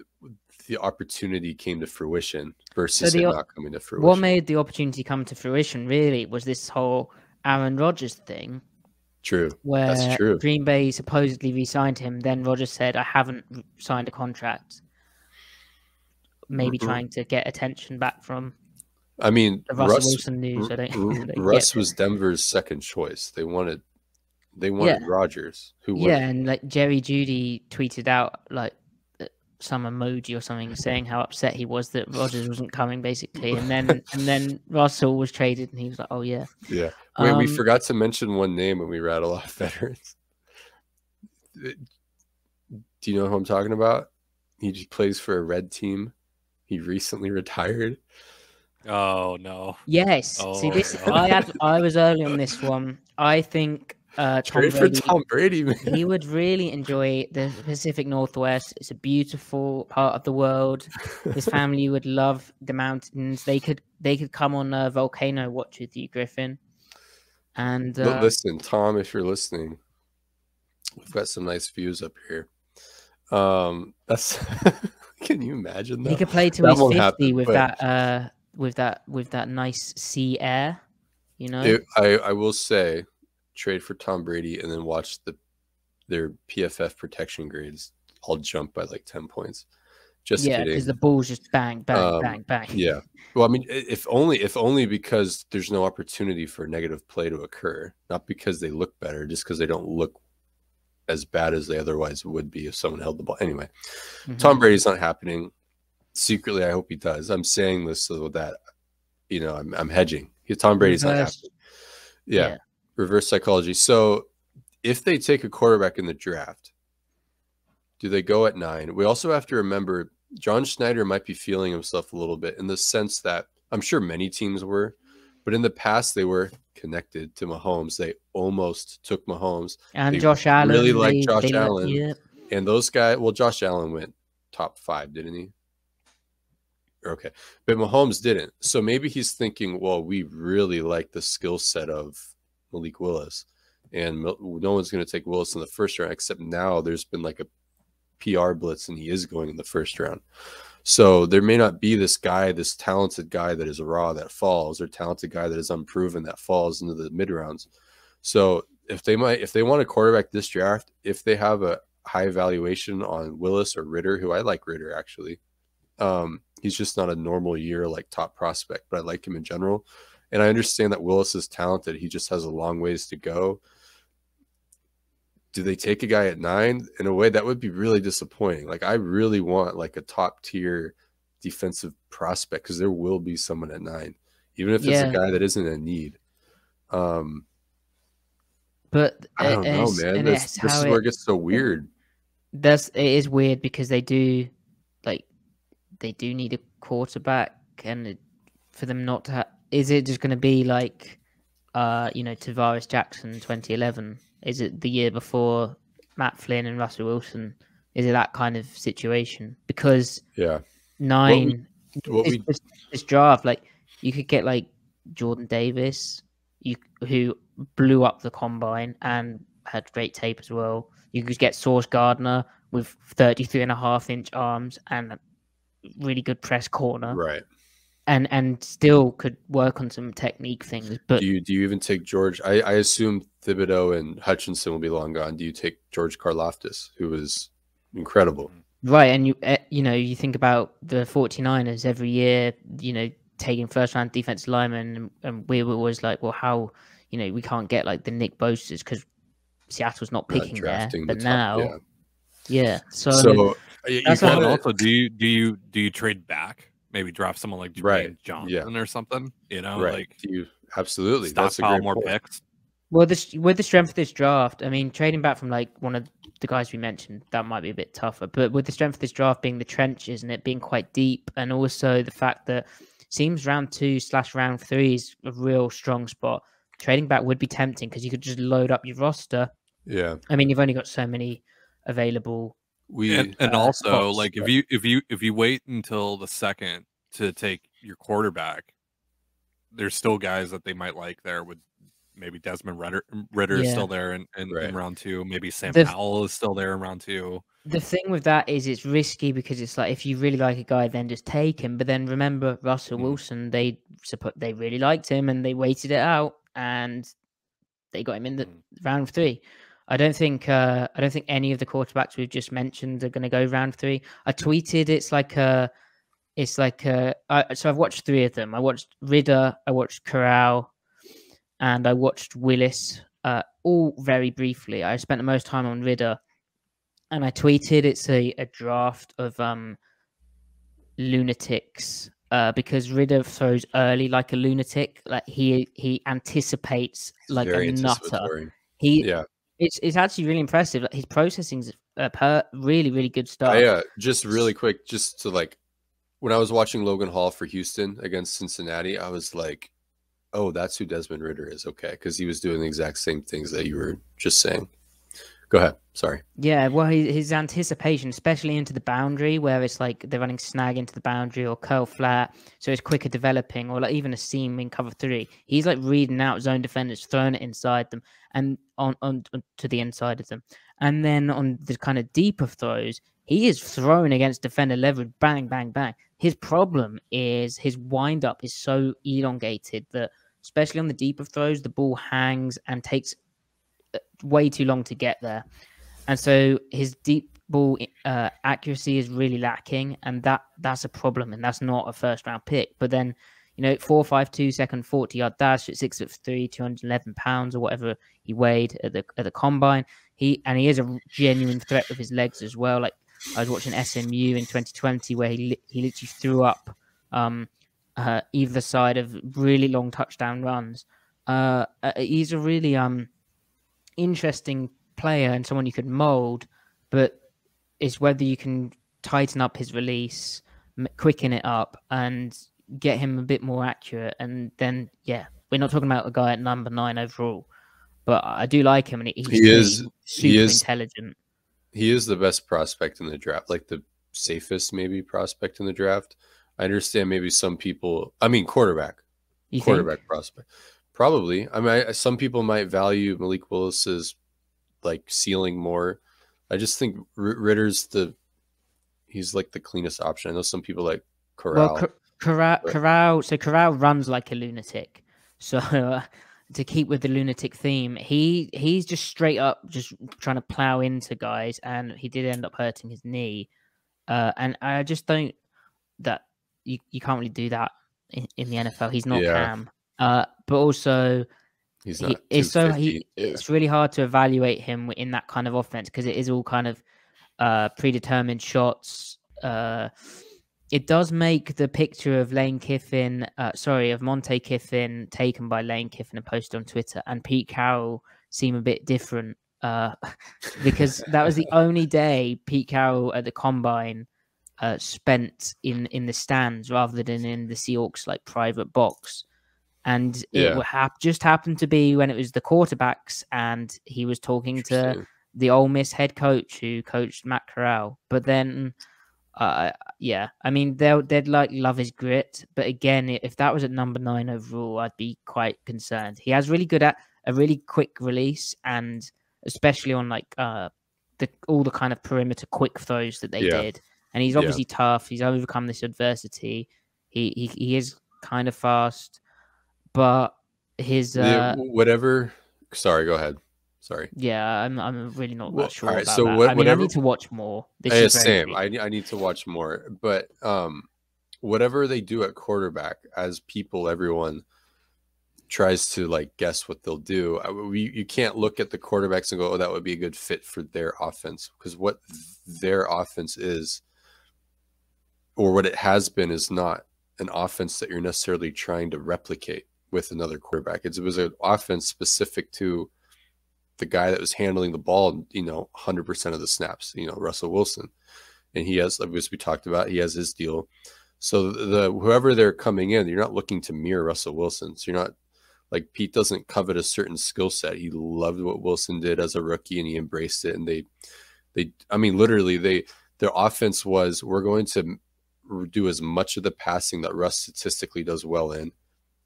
the opportunity came to fruition versus so the, it not coming to fruition. What made the opportunity come to fruition really was this whole Aaron Rodgers thing. True. Where That's true. Green Bay supposedly re-signed him. Then Rodgers said, I haven't signed a contract. Maybe mm-hmm. trying to get attention back from I mean, the Russell Russ, Wilson news. I don't, I don't Russ was Denver's second choice. They wanted they wanted yeah. Rodgers. Who yeah, wasn't. And like Jerry Jeudy tweeted out like some emoji or something saying how upset he was that Rodgers wasn't coming, basically. And then and then Russell was traded and he was like, oh yeah. Yeah. Wait, um, we forgot to mention one name when we rattle off veterans. Do you know who I'm talking about? He just plays for a red team. He recently retired. Oh no. Yes. Oh, see this no. I had I was early on this one. I think Uh, Tom Brady, for Tom Brady, man. He would really enjoy the Pacific Northwest. It's a beautiful part of the world. His family would love the mountains. They could they could come on a volcano watch with you, Griffin. And uh, listen, Tom, if you're listening, we've got some nice views up here. Um, that's can you imagine that? He could play till he's fifty happen, with but... that uh, with that with that nice sea air. You know, it, I I will say. Trade for Tom Brady and then watch the their P F F protection grades all jump by like ten points. Just yeah, because the Bulls just bang, bang, um, bang, bang. Yeah. Well, I mean, if only if only because there's no opportunity for negative play to occur, not because they look better, just because they don't look as bad as they otherwise would be if someone held the ball. Anyway, mm-hmm. Tom Brady's not happening. Secretly, I hope he does. I'm saying this so that you know I'm I'm hedging. Tom Brady's Reverse. not happening. Yeah. yeah. Reverse psychology. So if they take a quarterback in the draft, do they go at nine? We also have to remember John Schneider might be feeling himself a little bit in the sense that I'm sure many teams were, but in the past they were connected to Mahomes. They almost took Mahomes. And they Josh Allen. really like Josh they, Allen. Yeah. And those guys, well, Josh Allen went top five, didn't he? Okay. But Mahomes didn't. So maybe he's thinking, well, we really like the skill set of Malik Willis, and no one's going to take Willis in the first round, except now there's been like a P R blitz and he is going in the first round. So there may not be this guy, this talented guy that is raw that falls, or talented guy that is unproven that falls into the mid rounds. So if they might, if they want a quarterback this draft, if they have a high valuation on Willis or Ridder, who I like Ridder actually, um, he's just not a normal year, like top prospect, but I like him in general. And I understand that Willis is talented. He just has a long ways to go. Do they take a guy at nine? In a way, that would be really disappointing. Like, I really want like a top tier defensive prospect, because there will be someone at nine, even if yeah. it's a guy that isn't in need. Um, but I don't know, man. This, this is where it gets so weird. That's it is weird because they do like they do need a quarterback, and it, for them not to have, is it just going to be like uh you know Tavares Jackson twenty eleven? Is it the year before Matt Flynn and Russell Wilson? Is it that kind of situation? Because yeah, nine what we, what this, we... this, this draft, like you could get like Jordan Davis, you who blew up the combine and had great tape as well. You could get Sauce Gardner with thirty-three and a half inch arms and a really good press corner, right? And and still could work on some technique things. But do you do you even take George? I, I assume Thibodeau and Hutchinson will be long gone. Do you take George Karlaftis, who was incredible, right? And you you know you think about the forty-niners every year, you know, taking first round defense linemen, and, and we were always like, well, how you know we can't get like the Nick Bosa's because Seattle's not picking not there, but the top, now, yeah. yeah so, so you gotta, also, do you do you do you trade back? Maybe drop someone like Dwayne right. Johnson yeah. or something. You know, right. like you absolutely stockpile more point. picks. Well, this with the strength of this draft, I mean, trading back from like one of the guys we mentioned, that might be a bit tougher. But with the strength of this draft being the trenches and it being quite deep, and also the fact that seems round two slash round three is a real strong spot. Trading back would be tempting because you could just load up your roster. Yeah, I mean, you've only got so many available. We and, and uh, also spots, like but... if you if you if you wait until the second to take your quarterback, there's still guys that they might like there. With maybe Desmond Ridder, Ridder yeah. is still there in, in, right. in round two. Maybe Sam the, Howell is still there in round two. The thing with that is it's risky because it's like if you really like a guy, then just take him. But then remember Russell mm. Wilson, they they really liked him and they waited it out and they got him in the mm. round three. I don't think uh, I don't think any of the quarterbacks we've just mentioned are going to go round three. I tweeted it's like a, it's like a. I, so I've watched three of them. I watched Ridder, I watched Corral, and I watched Willis. Uh, all very briefly. I spent the most time on Ridder, and I tweeted it's a, a draft of um, lunatics uh, because Ridder throws early like a lunatic. Like he he anticipates like very a nutter. He yeah. It's it's actually really impressive. Like, his processing's uh, per really really good stuff. Yeah, uh, just really quick, just to like, when I was watching Logan Hall for Houston against Cincinnati, I was like, oh, that's who Desmond Ridder is, okay, because he was doing the exact same things that you were just saying. Go ahead, sorry. Yeah, well, his, his anticipation, especially into the boundary, where it's like they're running snag into the boundary or curl flat, so it's quicker developing, or like even a seam in cover three. He's like reading out zone defenders, throwing it inside them and on, on, on to the inside of them. And then on the kind of deeper throws, he is throwing against defender leverage, bang, bang, bang. His problem is his wind-up is so elongated that, especially on the deeper throws, the ball hangs and takes way too long to get there, and so his deep ball uh, accuracy is really lacking, and that that's a problem, and that's not a first round pick. But then, you know, four five two second forty yard dash at six foot three, two hundred eleven pounds or whatever he weighed at the at the combine. He and he is a genuine threat with his legs as well. Like I was watching S M U in twenty twenty where he li he literally threw up um, uh, either side of really long touchdown runs. Uh, he's a really um. interesting player and someone you could mold, but it's whether you can tighten up his release, quicken it up, and get him a bit more accurate. And then, yeah, we're not talking about a guy at number nine overall, but I do like him, and he's he is super he is, intelligent. He is the best prospect in the draft, like the safest maybe prospect in the draft. I understand maybe some people, I mean quarterback, you quarterback think? prospect. Probably. I mean, I, some people might value Malik Willis's like ceiling more. I just think R Ritter's the he's like the cleanest option. I know some people like Corral. Well, Corral, Corral. So Corral runs like a lunatic. So uh, to keep with the lunatic theme, he he's just straight up just trying to plow into guys, and he did end up hurting his knee. Uh, and I just don't that you you can't really do that in, in the N F L. He's not yeah. Cam. Uh, but also, he's not he, it's so he, yeah. it's really hard to evaluate him in that kind of offense because it is all kind of uh, predetermined shots. Uh, it does make the picture of Lane Kiffin, uh, sorry, of Monte Kiffin taken by Lane Kiffin and posted on Twitter and Pete Carroll seem a bit different. Uh, because that was the only day Pete Carroll at the Combine uh, spent in, in the stands rather than in the Seahawks like private box. And it yeah. ha just happened to be when it was the quarterbacks and he was talking to the Ole Miss head coach who coached Matt Corral. But then, uh, yeah, I mean, they'll, they'd like love his grit. But again, if that was at number nine overall, I'd be quite concerned. He has really good at a really quick release and especially on like uh, the all the kind of perimeter quick throws that they yeah. did. And he's obviously yeah. tough. He's overcome this adversity. He he, he is kind of fast, but his uh, whatever. Sorry, go ahead. Sorry. Yeah, I'm I'm really not well, that sure. All right, about so that. What, I mean, whatever, I need to watch more. This yeah, same. I I need to watch more. But um, whatever they do at quarterback, as people, everyone tries to like guess what they'll do. I, we, you can't look at the quarterbacks and go, oh, that would be a good fit for their offense, because what their offense is or what it has been is not an offense that you're necessarily trying to replicate with another quarterback. It's, it was an offense specific to the guy that was handling the ball, you know, one hundred percent of the snaps, you know, Russell Wilson. And he has, as we talked about, he has his deal. So the whoever they're coming in, you're not looking to mirror Russell Wilson. So you're not, like, Pete doesn't covet a certain skill set. He loved what Wilson did as a rookie, and he embraced it. And they, they, I mean, literally, they, their offense was, we're going to do as much of the passing that Russ statistically does well in,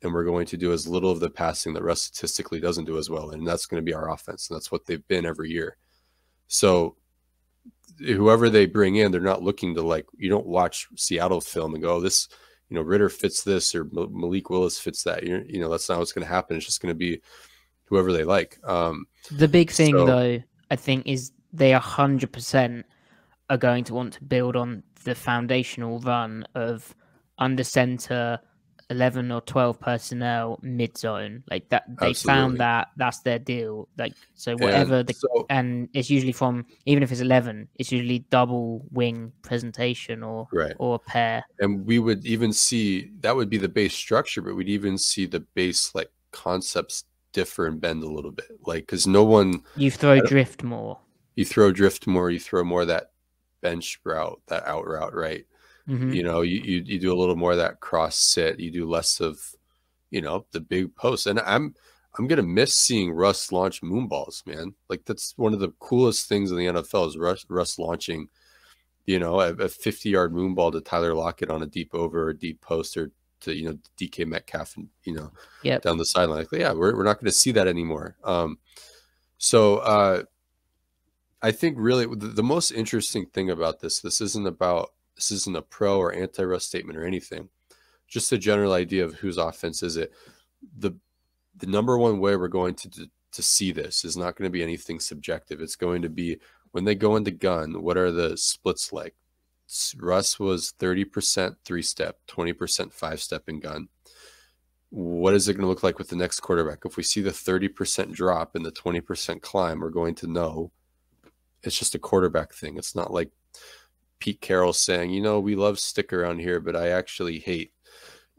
and we're going to do as little of the passing that Russ statistically doesn't do as well in. And that's going to be our offense, and that's what they've been every year. So whoever they bring in, they're not looking to, like, you don't watch Seattle film and go, oh, this, you know, Ridder fits this or Malik Willis fits that. You're, you know, that's not what's going to happen. It's just going to be whoever they like. Um, the big thing, so, though, I think, is they one hundred percent are going to want to build on the foundational run of under center, eleven or twelve personnel, mid zone. Like that, they absolutely. found that that's their deal. Like, so whatever and the, so, and it's usually from, even if it's eleven, it's usually double wing presentation or, right. or a pair. And we would even see, that would be the base structure, but we'd even see the base, like, concepts differ and bend a little bit. Like, cause no one, you throw drift more, you throw drift more, you throw more of that bench route, that out route, right? Mm-hmm. You know, you, you you do a little more of that cross sit. You do less of, you know, the big posts. And I'm I'm gonna miss seeing Russ launch moonballs, man. Like, that's one of the coolest things in the N F L is Russ, Russ launching, you know, a, a fifty yard moonball to Tyler Lockett on a deep over or deep post, or to, you know, D K Metcalf, and, you know, yep. down the sideline. Like, yeah, we're we're not gonna see that anymore. Um, so uh, I think really the, the most interesting thing about this, this isn't about. This isn't a pro or anti-Russ statement or anything. Just a general idea of whose offense is it. The the number one way we're going to, to, to see this is not going to be anything subjective. It's going to be when they go into gun, what are the splits like? Russ was thirty percent three-step, twenty percent five-step in gun. What is it going to look like with the next quarterback? If we see the thirty percent drop and the twenty percent climb, we're going to know it's just a quarterback thing. It's not like Pete Carroll saying, you know, we love stick around here, but I actually hate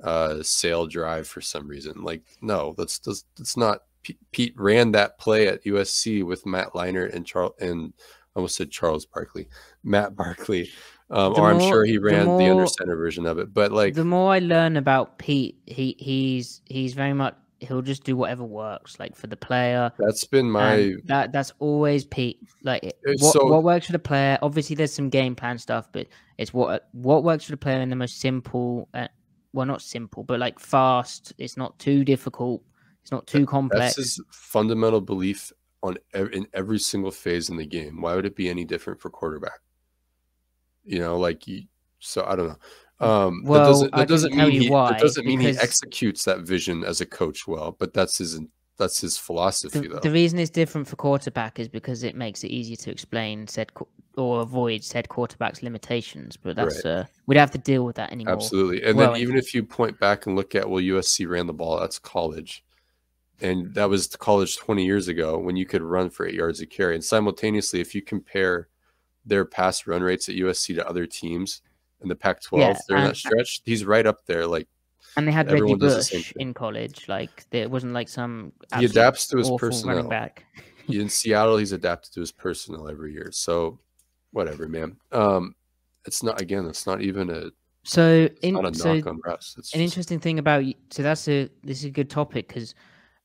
uh, Sale Drive for some reason. Like, no, that's that's, that's not. P Pete ran that play at U S C with Matt Leiner and Charles, and I almost said Charles Barkley, Matt Barkley. Um, or more, I'm sure he ran the, more, the under center version of it. But like, the more I learn about Pete, he he's he's very much, he'll just do whatever works, like, for the player. That's been my and that that's always Pete. Like, what, so, what works for the player. Obviously, there's some game plan stuff, but it's what what works for the player in the most simple. Uh, well, not simple, but like fast. It's not too difficult. It's not too that, complex. That's his fundamental belief on ev in every single phase in the game. Why would it be any different for quarterback? You know, like, so I don't know. Um, well, that doesn't, that doesn't mean he, why, that doesn't mean he executes that vision as a coach well, but that's his that's his philosophy. The, though the reason it's different for quarterback is because it makes it easier to explain said or avoids head quarterback's limitations, but that's right. uh, we'd have to deal with that anymore. Absolutely. And well, then even if you point back and look at, well, U S C ran the ball, that's college. And that was college twenty years ago when you could run for eight yards a carry. And simultaneously, if you compare their past run rates at U S C to other teams in the Pac twelve, yeah, they're in that stretch. He's right up there. Like, and they had Reggie Bush in college. Like, it wasn't like some he adapts to his personnel. Back. In Seattle, he's adapted to his personnel every year. So, whatever, man. Um, it's not again. It's not even a. So, in, not a so knock on Russ. It's an just, interesting thing about so that's a this is a good topic because.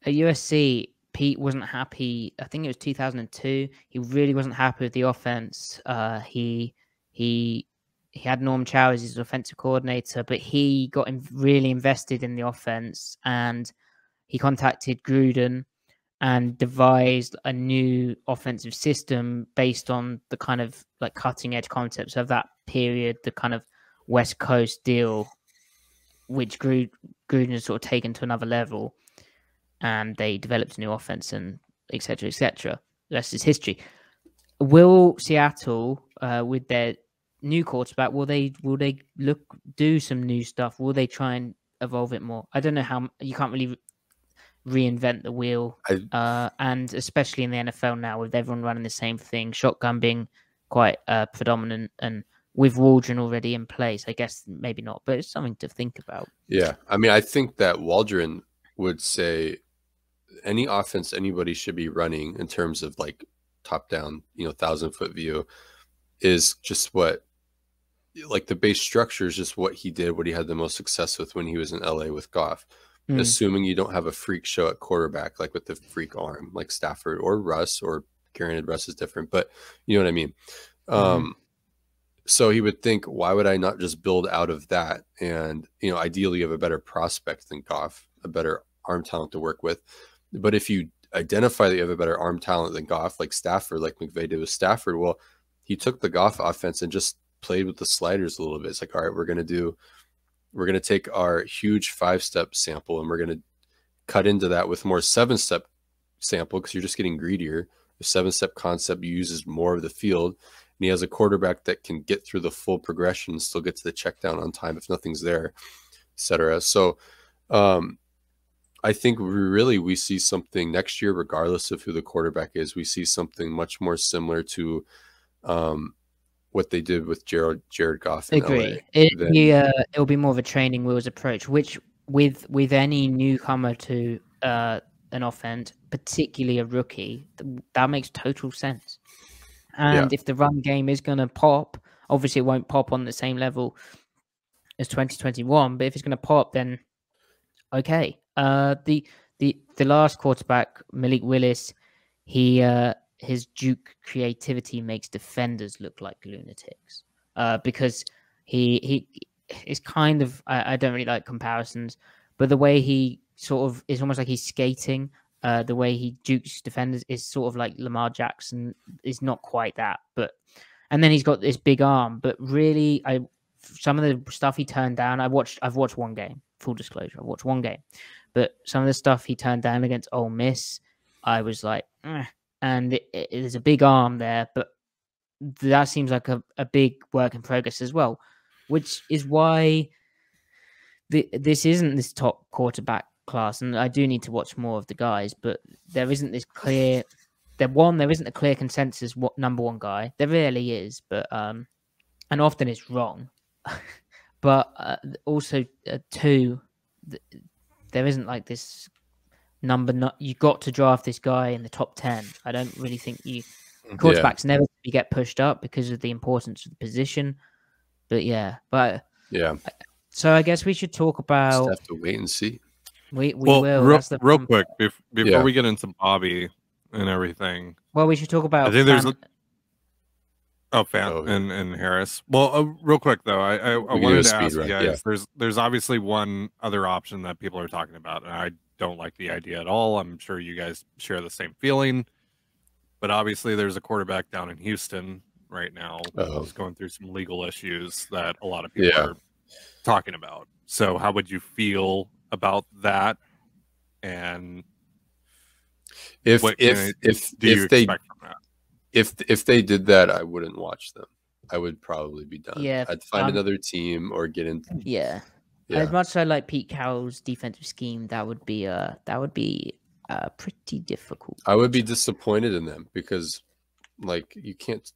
At U S C, Pete wasn't happy. I think it was two thousand two. He really wasn't happy with the offense. Uh, he he he had Norm Chow as his offensive coordinator, but he got in, really invested in the offense, and he contacted Gruden and devised a new offensive system based on the kind of like cutting edge concepts of that period, the kind of West Coast deal, which Gruden has sort of taken to another level. And they developed a new offense and et cetera, et cetera. The rest is history. Will Seattle, uh, with their new quarterback, will they will they look do some new stuff? Will they try and evolve it more? I don't know how you can't really re reinvent the wheel, I, uh, and especially in the N F L now with everyone running the same thing, shotgun being quite uh, predominant, and with Waldron already in place, I guess maybe not, but it's something to think about. Yeah, I mean, I think that Waldron would say. Any offense anybody should be running in terms of like top down, you know, thousand foot view is just what like the base structure is just what he did, what he had the most success with when he was in L A with Goff, mm. assuming you don't have a freak show at quarterback, like with the freak arm, like Stafford or Russ or granted Russ is different, but you know what I mean? Mm. Um, so he would think, why would I not just build out of that? And, you know, ideally you have a better prospect than Goff, a better arm talent to work with. But if you identify that you have a better arm talent than Goff, like Stafford, like McVay did with Stafford, well, he took the Goff offense and just played with the sliders a little bit. It's like, all right, we're going to do, we're going to take our huge five-step sample and we're going to cut into that with more seven-step sample because you're just getting greedier. The seven-step concept uses more of the field, and he has a quarterback that can get through the full progression, still get to the check down on time if nothing's there, et cetera. So, um, I think we really we see something next year, regardless of who the quarterback is, we see something much more similar to um, what they did with Jared, Jared Goff in Agree. L A It, than... yeah, it'll be more of a training wheels approach, which with with any newcomer to uh, an offense, particularly a rookie, that makes total sense. And yeah. if the run game is going to pop, obviously it won't pop on the same level as twenty twenty-one, but if it's going to pop, then okay. Uh, the the the last quarterback, Malik Willis, he uh, his Duke creativity makes defenders look like lunatics. Uh, because he he is kind of I, I don't really like comparisons, but the way he sort of is almost like he's skating. Uh, the way he dukes defenders is sort of like Lamar Jackson. Is not quite that, but and then he's got this big arm. But really, I some of the stuff he turned down. I watched. I've watched one game. Full disclosure, I watched one game, but some of the stuff he turned down against Ole Miss, I was like, eh. and it, it, there's a big arm there, but that seems like a, a big work in progress as well, which is why the, this isn't this top quarterback class, and I do need to watch more of the guys, but there isn't this clear, there one, there isn't a clear consensus what number one guy, there really is, but um, and often it's wrong. But uh, also, uh, two, th there isn't like this number. Not, you got to draft this guy in the top ten. I don't really think you quarterbacks yeah. never get pushed up because of the importance of the position. But yeah, but yeah. So I guess we should talk about. Just have to wait and see. We we well, will. Real, That's the real quick before, before yeah. we get into Bobby and everything. Well, we should talk about. I think there's. A Oh, Fant oh, yeah. and, and Harris. Well, uh, real quick, though, I, I, I wanted to ask you guys, yeah. there's, there's obviously one other option that people are talking about, and I don't like the idea at all. I'm sure you guys share the same feeling, but obviously there's a quarterback down in Houston right now uh-oh. who's going through some legal issues that a lot of people yeah. are talking about. So how would you feel about that? And if, what if, if, do if you they... expect from that? if if they did that, I wouldn't watch them. I would probably be done. Yeah, I'd find um, another team or get into. Yeah. yeah, as much as I like Pete Carroll's defensive scheme, that would be uh that would be uh pretty difficult. I would be disappointed in them because, like, you can't.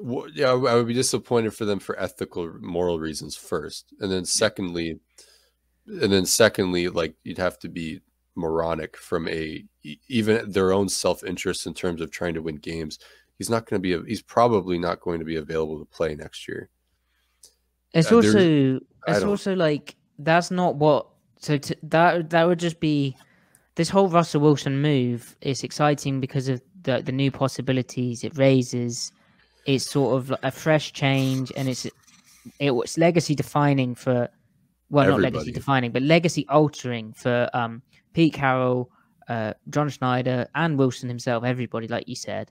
Well, yeah, I would be disappointed for them for ethical, moral reasons first, and then secondly, and then secondly, like you'd have to be moronic from a even their own self-interest in terms of trying to win games. He's not going to be. A, he's probably not going to be available to play next year. It's uh, also. It's also like that's not what. So to, that that would just be. This whole Russell Wilson move is exciting because of the the new possibilities it raises. It's sort of like a fresh change, and it's it, it's legacy defining for. Well, Everybody. Not legacy defining, but legacy altering for um Pete Carroll, uh, John Schneider, and Wilson himself. Everybody, like you said.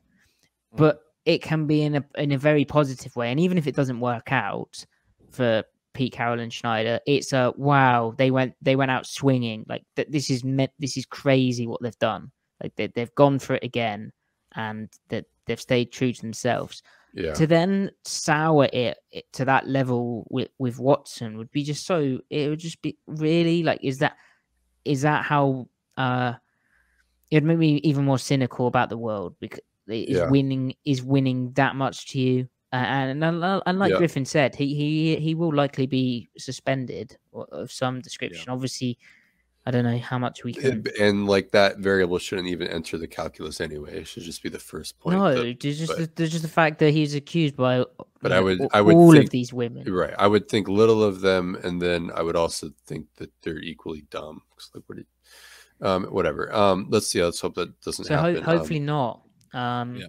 But it can be in a in a very positive way, and even if it doesn't work out for Pete Carroll and Schneider, it's a wow. They went they went out swinging. Like that. This is meant. This is crazy what they've done. Like they they've gone for it again, and that they've stayed true to themselves. Yeah. To then sour it, it to that level with with Watson would be just so. It would just be really like is that is that how uh it would make me even more cynical about the world because. Is yeah. winning is winning that much to you, uh, and, and and like yeah. Griffin said, he he he will likely be suspended of some description. Yeah. Obviously, I don't know how much we can. And, and like that variable shouldn't even enter the calculus anyway. It should just be the first point. No, that, there's just but, the, there's just the fact that he's accused by. But I would I would all think, of these women. Right, I would think little of them, and then I would also think that they're equally dumb. Like what? Um, whatever. Um, let's see. Let's hope that doesn't so happen. So ho hopefully um, not. Um, yeah.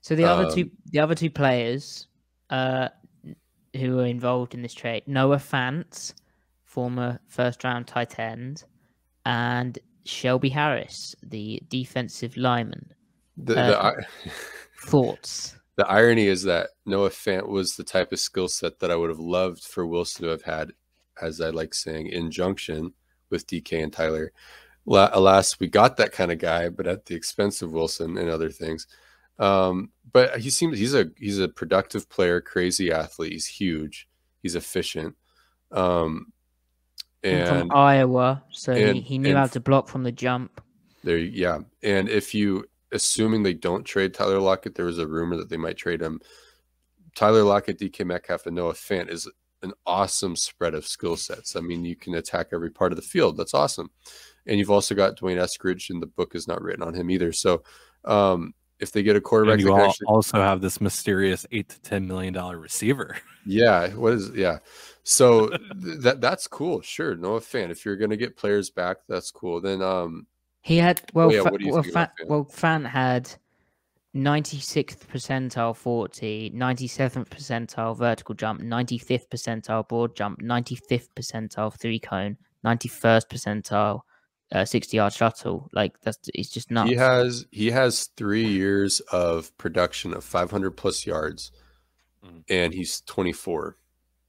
So the other um, two, the other two players uh, who were involved in this trade, Noah Fant, former first-round tight end, and Shelby Harris, the defensive lineman. The, uh, the, thoughts. The irony is that Noah Fant was the type of skill set that I would have loved for Wilson to have had, as I like saying, in junction with D K and Tyler. Alas, we got that kind of guy, but at the expense of Wilson and other things. Um, but he seems he's a he's a productive player, crazy athlete. He's huge. He's efficient. Um, and I'm from Iowa, so and, he, he knew and, how to block from the jump. There, yeah. And if you assuming they don't trade Tyler Lockett, there was a rumor that they might trade him. Tyler Lockett, D K Metcalf, and Noah Fant is an awesome spread of skill sets. I mean, you can attack every part of the field. That's awesome. And you've also got Dwayne Eskridge, and the book is not written on him either. So um, if they get a quarterback, and you actually... also have this mysterious eight to ten million dollar receiver. Yeah, what is? Yeah, so th that that's cool. Sure, Noah Fant. If you're going to get players back, that's cool. Then um, he had well, oh, yeah, what do you well, think Fant, Fant? well, Fant had ninety-sixth percentile forty, ninety-seventh percentile vertical jump, ninety-fifth percentile board jump, ninety-fifth percentile three cone, ninety-first percentile. Uh, sixty yard shuttle. Like that's it's just nuts. He has he has three years of production of five hundred plus yards, mm. and he's twenty-four.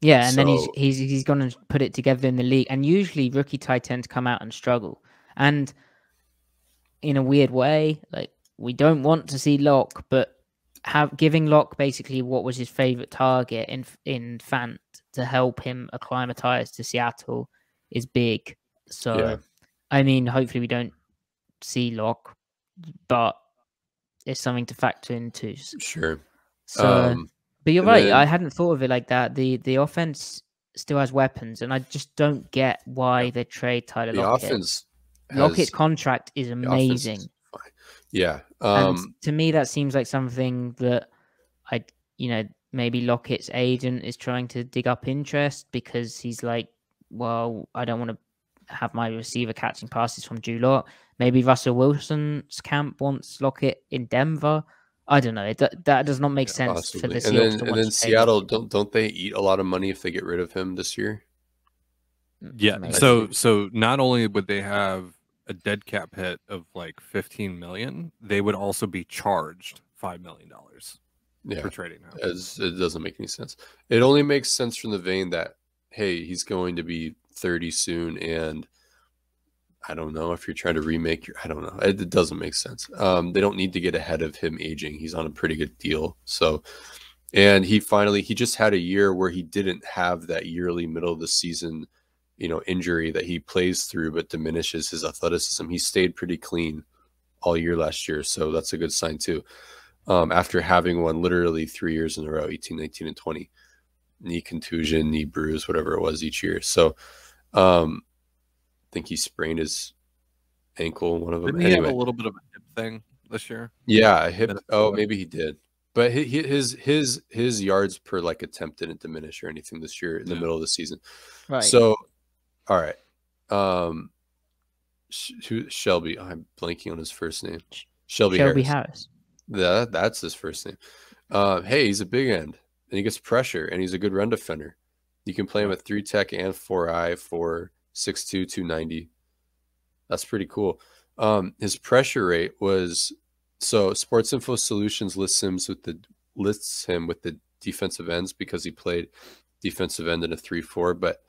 Yeah, and so... then he's he's he's going to put it together in the league. And usually rookie tight ends come out and struggle. And in a weird way, like we don't want to see Lock, but have giving Lock basically what was his favorite target in in Fant to help him acclimatize to Seattle is big. So. Yeah. I mean, hopefully we don't see Lock, but it's something to factor into. Sure. So, um, but you're right. Then... I hadn't thought of it like that. The the offense still has weapons, and I just don't get why they trade Tyler the Lockett. Offense has... Lockett's contract is amazing. Is yeah. Um, and to me, that seems like something that I, you know, maybe Lockett's agent is trying to dig up interest because he's like, well, I don't want to have my receiver catching passes from Drew Lock. Maybe Russell Wilson's camp wants Lockett in Denver. I don't know. It, that, that does not make yeah, sense possibly. for the Seahawks. And then, and then Seattle, him. don't don't they eat a lot of money if they get rid of him this year? Yeah. Maybe. So so not only would they have a dead cap hit of like fifteen million dollars, they would also be charged five million dollars yeah. for trading him. As, it doesn't make any sense. It only makes sense from the vein that, hey, he's going to be thirty soon, and I don't know if you're trying to remake your, I don't know. It, it doesn't make sense. Um, they don't need to get ahead of him aging. He's on a pretty good deal. So, and he finally, he just had a year where he didn't have that yearly middle of the season, you know, injury that he plays through, but diminishes his athleticism. He stayed pretty clean all year last year. So that's a good sign too. Um, after having won literally three years in a row, eighteen, nineteen, and twenty, knee contusion, knee bruise, whatever it was each year. So, um, I think he sprained his ankle. One of them. Didn't he anyway. have a little bit of a hip thing this year? Yeah, a hip. Oh, maybe he did. But his his his yards per like attempt didn't diminish or anything this year in yeah. the middle of the season. Right. So, all right. Um, Shelby. I'm blanking on his first name. Shelby. Shelby Harris. Harris. Yeah, that's his first name. Uh, hey, he's a big end, and he gets pressure, and he's a good run defender. You can play him at three tech and four eye for six two, two ninety. That's pretty cool. Um, his pressure rate was so Sports Info Solutions lists him with the lists him with the defensive ends because he played defensive end in a three four. But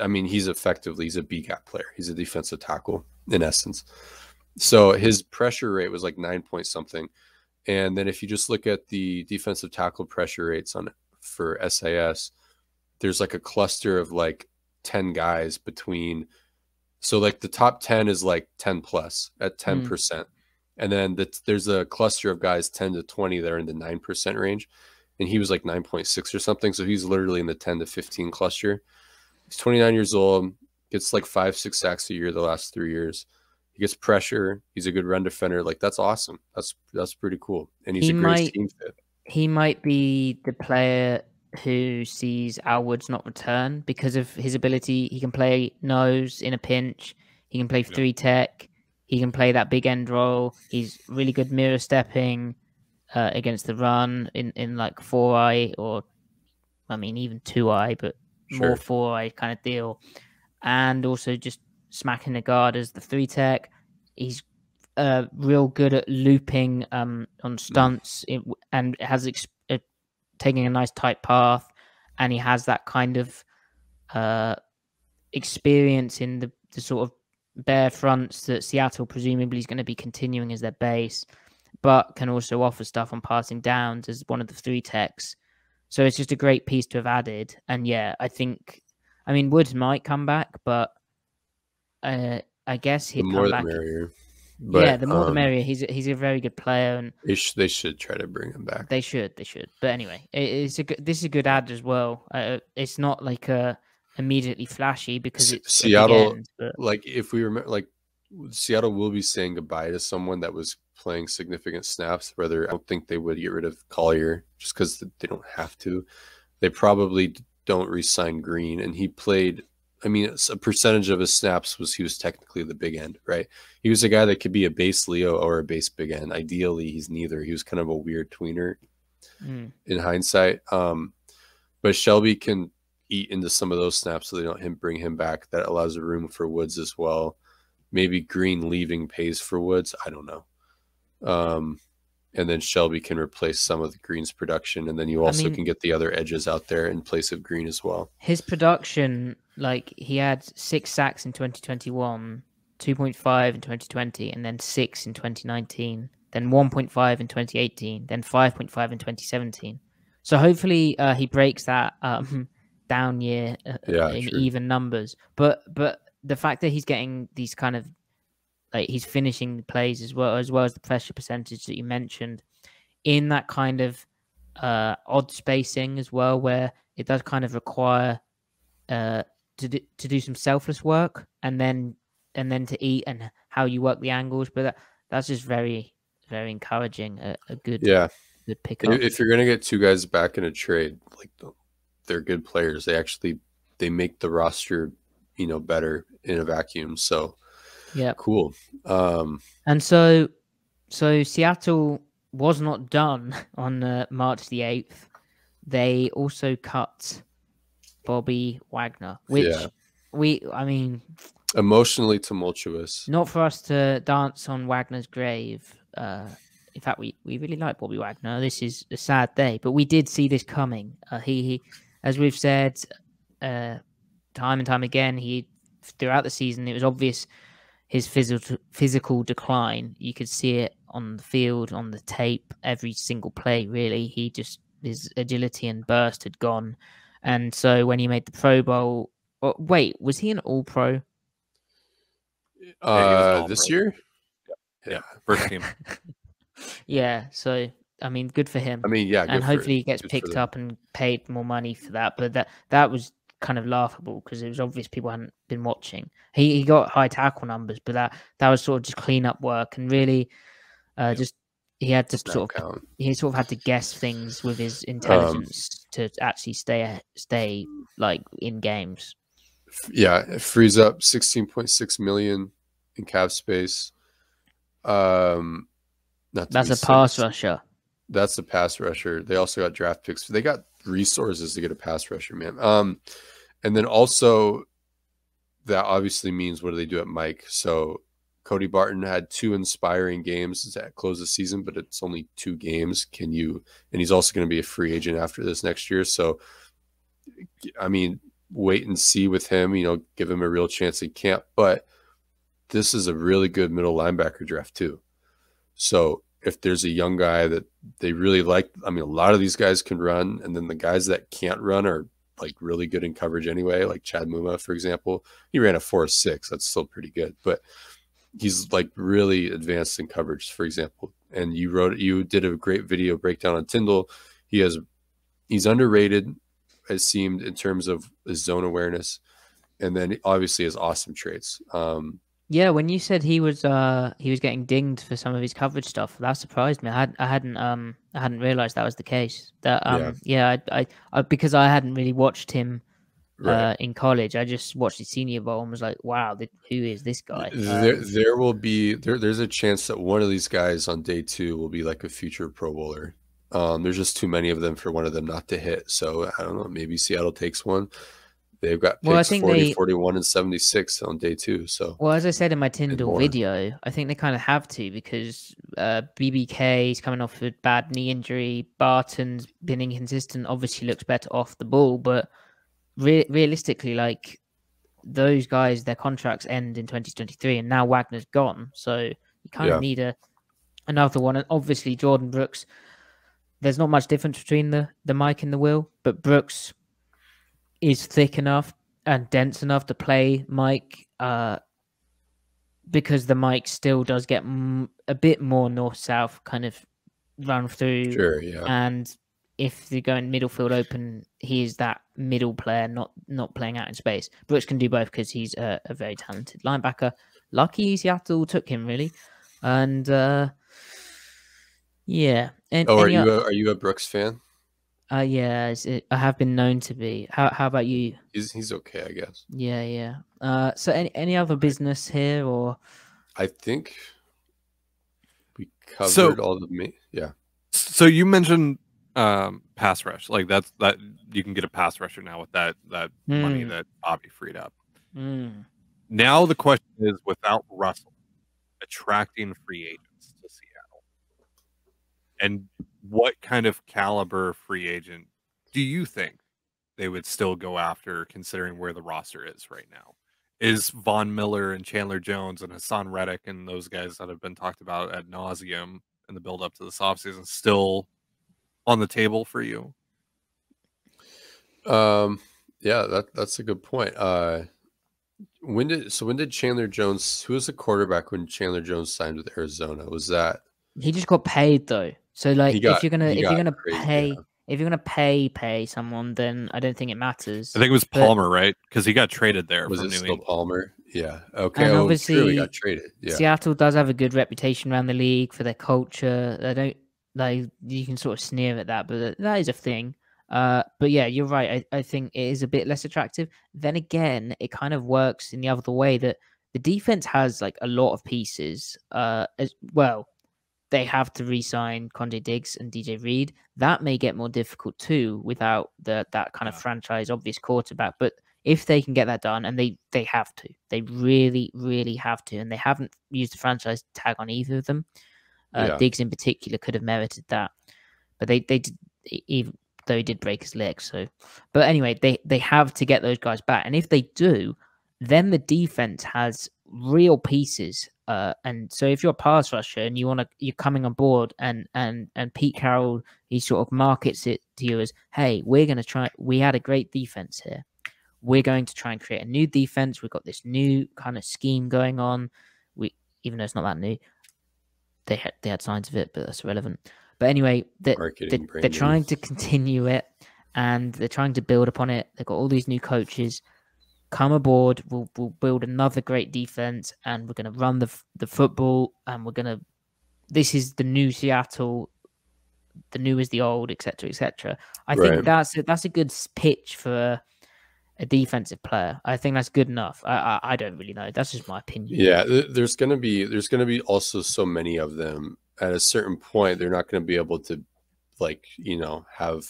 I mean, he's effectively he's a B gap player. He's a defensive tackle in essence. So his pressure rate was like nine point something. And then if you just look at the defensive tackle pressure rates on for S I S, there's like a cluster of like ten guys between, so like the top ten is like ten plus at ten percent. Mm. And then the, there's a cluster of guys ten to twenty that are in the nine percent range. And he was like nine point six or something. So he's literally in the ten to fifteen cluster. He's twenty-nine years old, gets like five, six sacks a year the last three years. He gets pressure. He's a good run defender. Like that's awesome. That's, that's pretty cool. And he's he a great might, team fit. He might be the player who sees Al Woods not return because of his ability. He can play nose in a pinch. He can play three tech. He can play that big end role. He's really good mirror stepping uh, against the run in, in like four eye or, I mean, even two eye, but sure. more four eye kind of deal. And also just smacking the guard as the three tech. He's uh, real good at looping um, on stunts mm. it, and has experience taking a nice tight path, and he has that kind of uh, experience in the, the sort of bare fronts that Seattle presumably is going to be continuing as their base, but can also offer stuff on passing downs as one of the three techs. So it's just a great piece to have added. And yeah, I think, I mean, Woods might come back, but uh, I guess he'll come back. But, yeah, the more um, the merrier. He's he's a very good player, and they, sh they should try to bring him back. They should, they should. But anyway, it, it's a good, this is a good ad as well. Uh, it's not like uh, immediately flashy because it's Seattle. End, but... Like if we remember, like Seattle will be saying goodbye to someone that was playing significant snaps. Whether I don't think they would get rid of Collier just because they don't have to. They probably don't re-sign Green, and he played. I mean, a percentage of his snaps was he was technically the big end, right? He was a guy that could be a base Leo or a base big end. Ideally, he's neither. He was kind of a weird tweener mm. in hindsight. Um, but Shelby can eat into some of those snaps so they don't him, bring him back. That allows room for Woods as well. Maybe Green leaving pays for Woods. I don't know. Um, and then Shelby can replace some of the Green's production. And then you also I mean, can get the other edges out there in place of Green as well. His production... Like he had six sacks in twenty twenty-one, two point five in twenty twenty, and then six in twenty nineteen, then one point five in twenty eighteen, then five point five in twenty seventeen. So hopefully uh, he breaks that um, down year uh, yeah, in true. even numbers. But but the fact that he's getting these kind of like he's finishing plays as well as well as the pressure percentage that you mentioned in that kind of uh, odd spacing as well, where it does kind of require uh. to do, to do some selfless work and then and then to eat and how you work the angles, but that, that's just very very encouraging. A, a good yeah good pickup. If you're gonna get two guys back in a trade, like they're good players. They actually they make the roster, you know, better in a vacuum. So yeah, cool. Um, and so so Seattle was not done on uh, March the eighth. They also cut Bobby Wagner, which yeah. we, I mean... Emotionally tumultuous. Not for us to dance on Wagner's grave. Uh, in fact, we, we really like Bobby Wagner. This is a sad day, but we did see this coming. Uh, he, he, as we've said, uh, time and time again, he throughout the season, it was obvious his physical physical decline. You could see it on the field, on the tape, every single play, really. He just, his agility and burst had gone. And so when he made the Pro Bowl, oh, wait, was he an All-Pro? Uh, all this pro. year? Yeah. yeah, first team. Yeah, so, I mean, good for him. I mean, yeah, and hopefully he gets good picked up and paid more money for that. But that that was kind of laughable because it was obvious people hadn't been watching. He he got high tackle numbers, but that that was sort of just clean-up work, and really uh, yeah. just he had to sort of count. he sort of had to guess things with his intelligence um, to actually stay stay like in games. Yeah, it frees up sixteen point six million in cap space. Um, not that's a sense. pass rusher. That's a pass rusher. They also got draft picks. They got resources to get a pass rusher, man. Um, and then also that obviously means what do they do at Mike? So Cody Barton had two inspiring games to close the season, but it's only two games. Can you? And he's also going to be a free agent after this next year. So, I mean, wait and see with him. You know, give him a real chance at camp. But this is a really good middle linebacker draft too. So if there's a young guy that they really like, I mean, a lot of these guys can run, and then the guys that can't run are like really good in coverage anyway, like Chad Muma, for example. He ran a four six. That's still pretty good, but he's like really advanced in coverage, for example. And you wrote, you did a great video breakdown on Tyndall. He has, he's underrated, it seemed, in terms of his zone awareness, and then obviously his awesome traits. Um, Yeah, when you said he was uh he was getting dinged for some of his coverage stuff, that surprised me. I had I hadn't um I hadn't realized that was the case. That um yeah, yeah I, I I because I hadn't really watched him right. uh, in college. I just watched his Senior Bowl and was like, wow, th who is this guy? Um, there there will be there there's a chance that one of these guys on day two will be like a future Pro Bowler. Um, there's just too many of them for one of them not to hit. So I don't know. Maybe Seattle takes one. They've got picks well, I think forty, forty-one, and seventy-six on day two. So, well, as I said in my Tyndall video, I think they kind of have to because uh, B B K is coming off a bad knee injury. Barton's been inconsistent. Obviously, looks better off the ball, but re realistically, like those guys, their contracts end in twenty twenty-three, and now Wagner's gone, so you kind of yeah. need a another one. And obviously, Jordan Brooks. There's not much difference between the the Mike and the Will, but Brooks is thick enough and dense enough to play Mike, uh, because the Mike still does get m a bit more north-south kind of run through. Sure, yeah. And if they're going middle field open, he is that middle player, not not playing out in space. Brooks can do both because he's a, a very talented linebacker. Lucky Seattle took him, really. And uh, yeah. And, oh, and are you a, are you a Brooks fan? Uh, yeah, it, I have been known to be. How how about you? He's he's okay, I guess. Yeah, yeah. Uh, so any any other business here, or? I think we covered so, all the meat. Yeah. So you mentioned um, pass rush, like that's that you can get a pass rusher now with that that mm. money that Bobby freed up. Mm. Now the question is, without Russell, attracting free agents to Seattle, and what kind of caliber free agent do you think they would still go after, considering where the roster is right now? Is Von Miller and Chandler Jones and Hassan Reddick and those guys that have been talked about ad nauseum in the build up to this offseason still on the table for you? Um, yeah, that that's a good point. Uh, when did so when did Chandler Jones? Who was the quarterback when Chandler Jones signed with Arizona? Was that he just got paid though? So like got, if you're gonna if you're gonna crazy, pay yeah. if you're gonna pay pay someone, then I don't think it matters. I think it was Palmer, but, right? Because he got traded there. Was from it New still England. Palmer? Yeah. Okay. And oh, obviously, true, he got traded. Yeah. Seattle does have a good reputation around the league for their culture. They don't like you can sort of sneer at that, but that is a thing. Uh, but yeah, you're right. I, I think it is a bit less attractive. Then again, it kind of works in the other way that the defense has like a lot of pieces uh, as well. They have to re-sign Conde Diggs and D J Reed. That may get more difficult too without the, that kind of franchise obvious quarterback. But if they can get that done, and they, they have to. They really, really have to. And they haven't used the franchise tag on either of them. Uh, yeah. Diggs in particular could have merited that. But they, they did, even though he did break his leg. So, but anyway, they, they have to get those guys back. And if they do, then the defense has real pieces. Uh, and so if you're a pass rusher and you want to, you're coming on board, and and and Pete Carroll, he sort of markets it to you as, hey, we're going to try. We had a great defense here. We're going to try and create a new defense. We've got this new kind of scheme going on. We, even though it's not that new, they had they had signs of it, but that's irrelevant. But anyway, they're, they're, they're trying to continue it, and they're trying to build upon it. They've got all these new coaches. Come aboard, we'll, we'll build another great defense, and we're going to run the the football, and we're going to... This is the new Seattle, the new is the old, et cetera, et cetera. I right. think that's a, that's a good pitch for a defensive player. I think that's good enough. I I, I don't really know. That's just my opinion. Yeah, there's going to be there's going to be also so many of them. At a certain point, they're not going to be able to, like, you know, have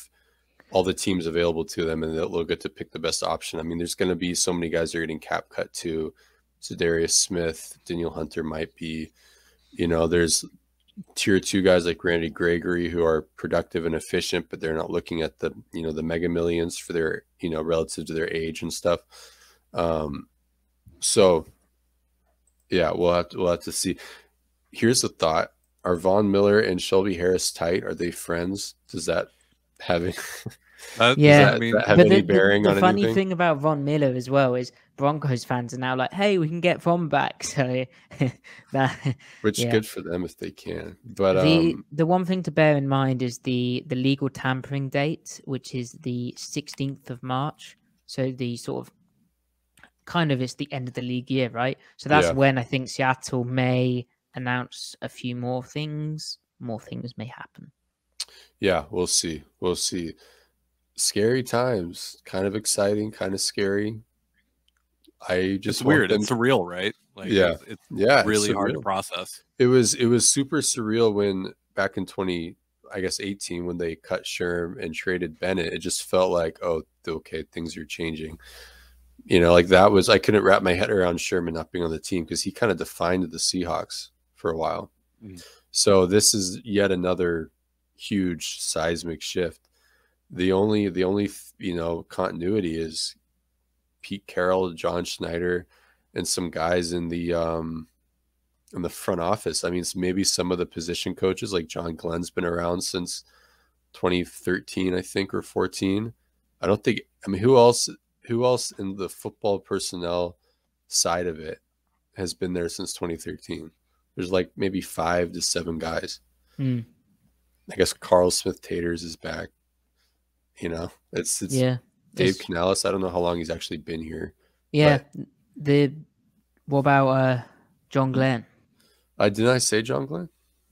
all the teams available to them, and they'll get to pick the best option. I mean, there's going to be so many guys that are getting cap cut too. Za'Darius Smith, Daniel Hunter might be, you know, there's tier two guys like Randy Gregory who are productive and efficient, but they're not looking at the, you know, the mega millions for their, you know, relative to their age and stuff. Um, so yeah, we'll have to, we'll have to see. Here's the thought. Are Von Miller and Shelby Harris tight? Are they friends? Does that, having uh, yeah that, that have but any the, bearing the, the on funny anything? Thing about Von Miller as well is Broncos fans are now like, hey, we can get Von back, so that, which yeah. good for them if they can. But the, um, the one thing to bear in mind is the the legal tampering date, which is the sixteenth of March, so the sort of kind of it's the end of the league year, right? So that's yeah. when I think Seattle may announce a few more things more things may happen. Yeah, we'll see. We'll see. Scary times. Kind of exciting, kind of scary. I just it's weird. Them... It's surreal, right? Like, yeah. It's, it's yeah, really it's hard to process. It was it was super surreal when back in twenty, I guess eighteen, when they cut Sherm and traded Bennett. It just felt like, oh, okay, things are changing. You know, like that was, I couldn't wrap my head around Sherman not being on the team because he kind of defined the Seahawks for a while. Mm. So this is yet another huge seismic shift. The only the only you know continuity is Pete Carroll, John Schneider, and some guys in the um in the front office. I mean, it's maybe some of the position coaches, like John Glenn's been around since twenty thirteen, I think, or fourteen. I don't think I mean who else who else in the football personnel side of it has been there since twenty thirteen. There's like maybe five to seven guys. Mm. I guess Carl Smith Taters is back. You know, it's, it's yeah, Dave it's, Canales. I don't know how long he's actually been here. Yeah. But... The what about uh, John Glenn? I didn't I say John Glenn?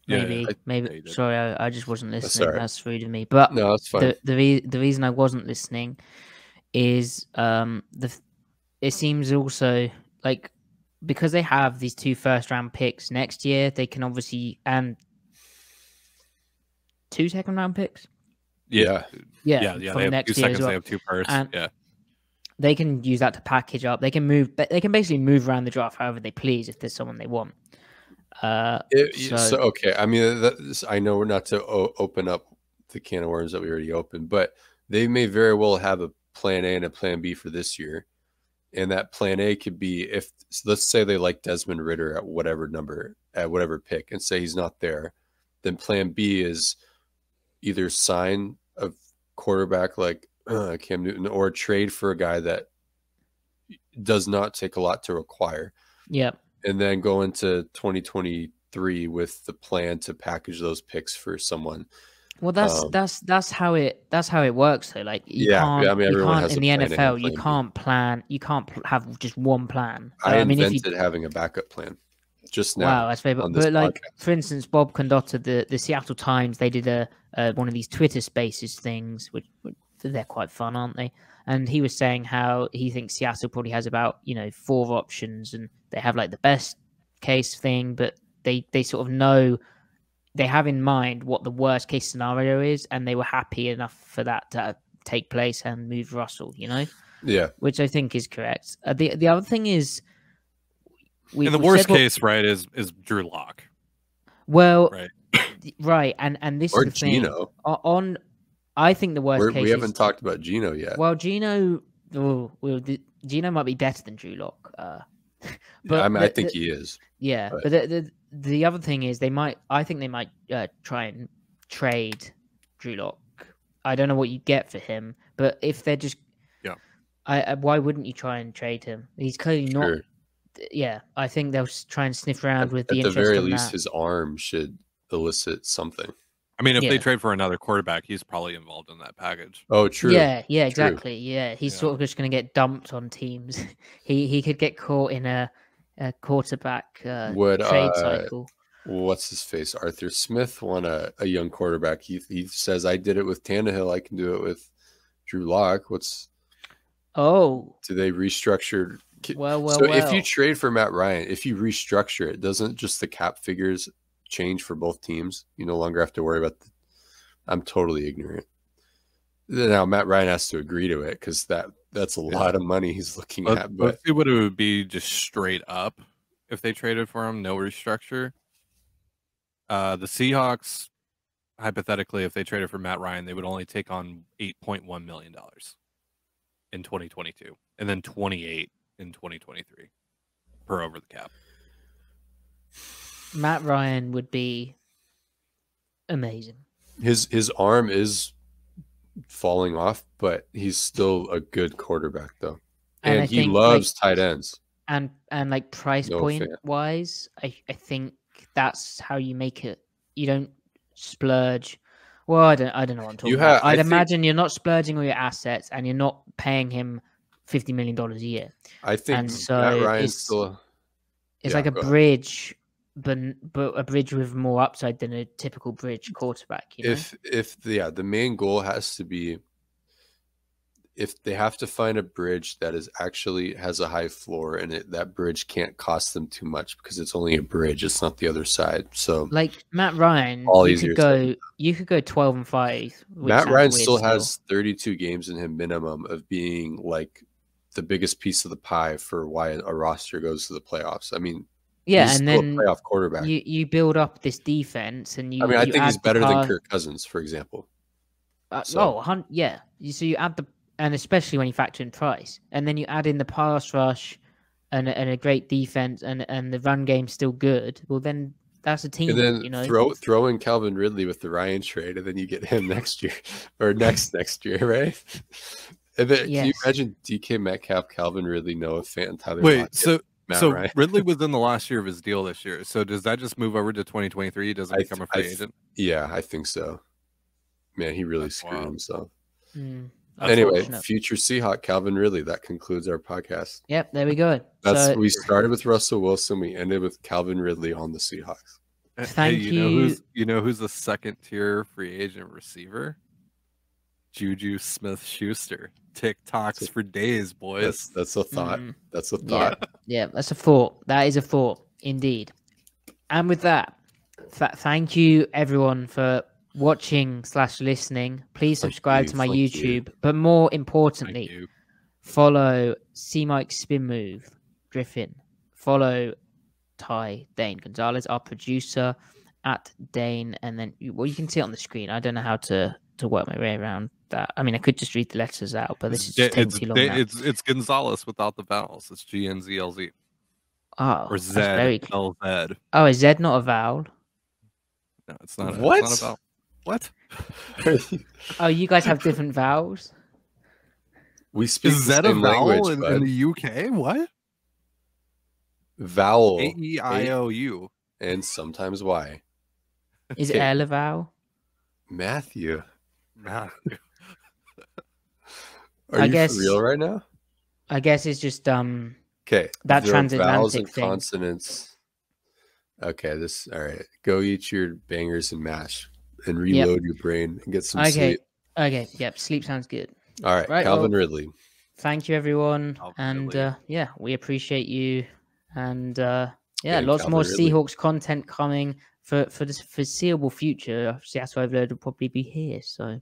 Maybe, yeah, I, maybe. I sorry, I, I just wasn't listening. Sorry. That's rude of me. But no, that's fine. The the, re the reason I wasn't listening is um the it seems also like because they have these two first round picks next year, they can obviously and. Two second round picks, yeah, yeah, yeah. yeah. From they have next two year seconds, as well. They have two firsts, and yeah. They can use that to package up. They can move. They can basically move around the draft however they please if there's someone they want. Uh, it, so. so okay, I mean, that, I know we're not to open up the can of worms that we already opened, but they may very well have a plan A and a plan B for this year, and that plan A could be if so let's say they like Desmond Ridder at whatever number at whatever pick, and say he's not there, then plan B is either sign a quarterback like uh, Cam Newton or trade for a guy that does not take a lot to acquire. Yeah. And then go into twenty twenty-three with the plan to package those picks for someone. Well, that's, um, that's, that's how it, that's how it works though. Like you yeah, can't, yeah, I mean, you can't in the N F L, you can't plan, you can't have just one plan. I, I mean, invented if you... having a backup plan just now. Wow, that's very, but, but like, for instance, Bob Condotta, the, the Seattle Times, they did a, Uh, one of these Twitter Spaces things, which, which they're quite fun, aren't they? And he was saying how he thinks Seattle probably has about, you know, four options, and they have like the best case thing, but they, they sort of know, they have in mind what the worst case scenario is, and they were happy enough for that to take place and move Russell, you know? Yeah. Which I think is correct. Uh, the, the other thing is... We, and the worst case, what... right, is, is Drew Lock. Well... Right. Right, and and this or is the Gino. Thing on. I think the worst We're, case. We haven't is, talked about Gino yet. Well, Gino, oh, well, Geno might be better than Drew Lock. Uh, but yeah, I mean, the, I think the, he is. Yeah, but, but the, the the other thing is they might. I think they might uh, try and trade Drew Lock. I don't know what you get for him, but if they're just, yeah, I, I why wouldn't you try and trade him? He's clearly not. Sure. Yeah, I think they'll try and sniff around at, with the. At the very least, that. his arm should elicit something. I mean, if yeah. they trade for another quarterback, he's probably involved in that package. Oh, true. Yeah, yeah, true. exactly. Yeah, he's yeah. sort of just going to get dumped on teams. he he could get caught in a, a quarterback uh, Would, trade uh, cycle. What's his face? Arthur Smith won a, a young quarterback. He he says, "I did it with Tannehill. I can do it with Drew Lock." What's oh? Do they restructure? Well, well, so well. if you trade for Matt Ryan, if you restructure it, doesn't just the cap figures change for both teams? You no longer have to worry about the, I'm totally ignorant. Now Matt Ryan has to agree to it because that that's a yeah. lot of money he's looking but, at. But it would, it would be just straight up if they traded for him, no restructure. Uh, the Seahawks, hypothetically, if they traded for Matt Ryan, they would only take on eight point one million dollars in twenty twenty-two and then twenty-eight in twenty twenty-three per over the cap. Matt Ryan would be amazing. His his arm is falling off, but he's still a good quarterback though. And, and he loves like, tight ends. And and like price Noah point Fant. wise, I, I think that's how you make it. You don't splurge. Well, I don't I don't know what I'm talking have, about. I'd I imagine think... you're not splurging all your assets and you're not paying him fifty million dollars a year. I think and so Matt Ryan's it's, still it's yeah, like a bridge. But, but a bridge with more upside than a typical bridge quarterback. You know? If if the, yeah, the main goal has to be if they have to find a bridge that is actually has a high floor and it, that bridge can't cost them too much because it's only a bridge. It's not the other side. So like Matt Ryan, all you could go time. you could go twelve and five. Matt Ryan still, still has thirty-two games in him minimum of being like the biggest piece of the pie for why a roster goes to the playoffs. I mean. Yeah, he's and still then a playoff quarterback. You, you build up this defense, and you. I mean, I think he's better car... than Kirk Cousins, for example. Uh, so. Oh, yeah. So you add the, and especially when you factor in price, and then you add in the pass rush, and and a great defense, and and the run game's still good. Well, then that's a team. And then you know, throw throw in Calvin Ridley with the Ryan trade, and then you get him next year or next next year, right? And then, yes. Can you imagine D K Metcalf, Calvin Ridley, Noah Fant, Tyler Lockett? Wait, so. Matt so Ryan. Ridley was in the last year of his deal this year. So does that just move over to twenty twenty-three? Does it become a free agent? Yeah, I think so. Man, he really That's screwed wild. himself. Mm, anyway, future Seahawk Calvin Ridley. That concludes our podcast. Yep, there we go. That's so, we started with Russell Wilson. We ended with Calvin Ridley on the Seahawks. Thank hey, you. You know who's, you know who's the second tier free agent receiver? Juju Smith-Schuster. TikToks that's for days, boys. That's, that's a thought. Mm. That's a thought. Yeah. yeah, that's a thought. That is a thought, indeed. And with that, th thank you, everyone, for watching slash listening. Please subscribe you, to my YouTube. You. But more importantly, follow C-Mike Spin Move, Griffin. Follow Ty Dane Gonzalez, our producer, at Dane. And then, well, you can see it on the screen. I don't know how to... to work my way around that. I mean, I could just read the letters out, but this is just taking too long. It's, it's Gonzalez without the vowels. It's G N Z L Z. Oh, or Z L Z. Oh, is Z not a vowel? No, it's not. A, what? It's not a vowel. What? Oh, you guys have different vowels. We speak is Z a vowel in, in the U K? What? Vowel. A E I O U. And sometimes Y. Is okay. L a vowel? Matthew. Matthew. Are I you guess, for real right now? I guess it's just um. Okay. That transatlantic thing. Consonants. Okay. This. All right. Go eat your bangers and mash, and reload yep. your brain and get some okay. sleep. Okay. Okay. Yep. Sleep sounds good. All right. right Calvin well, Ridley. Thank you, everyone, Calvin and Ridley. Uh, yeah, we appreciate you, and uh, yeah, and lots Calvin more Ridley. Seahawks content coming. For for the foreseeable future, Seattle Overload will probably be here. So.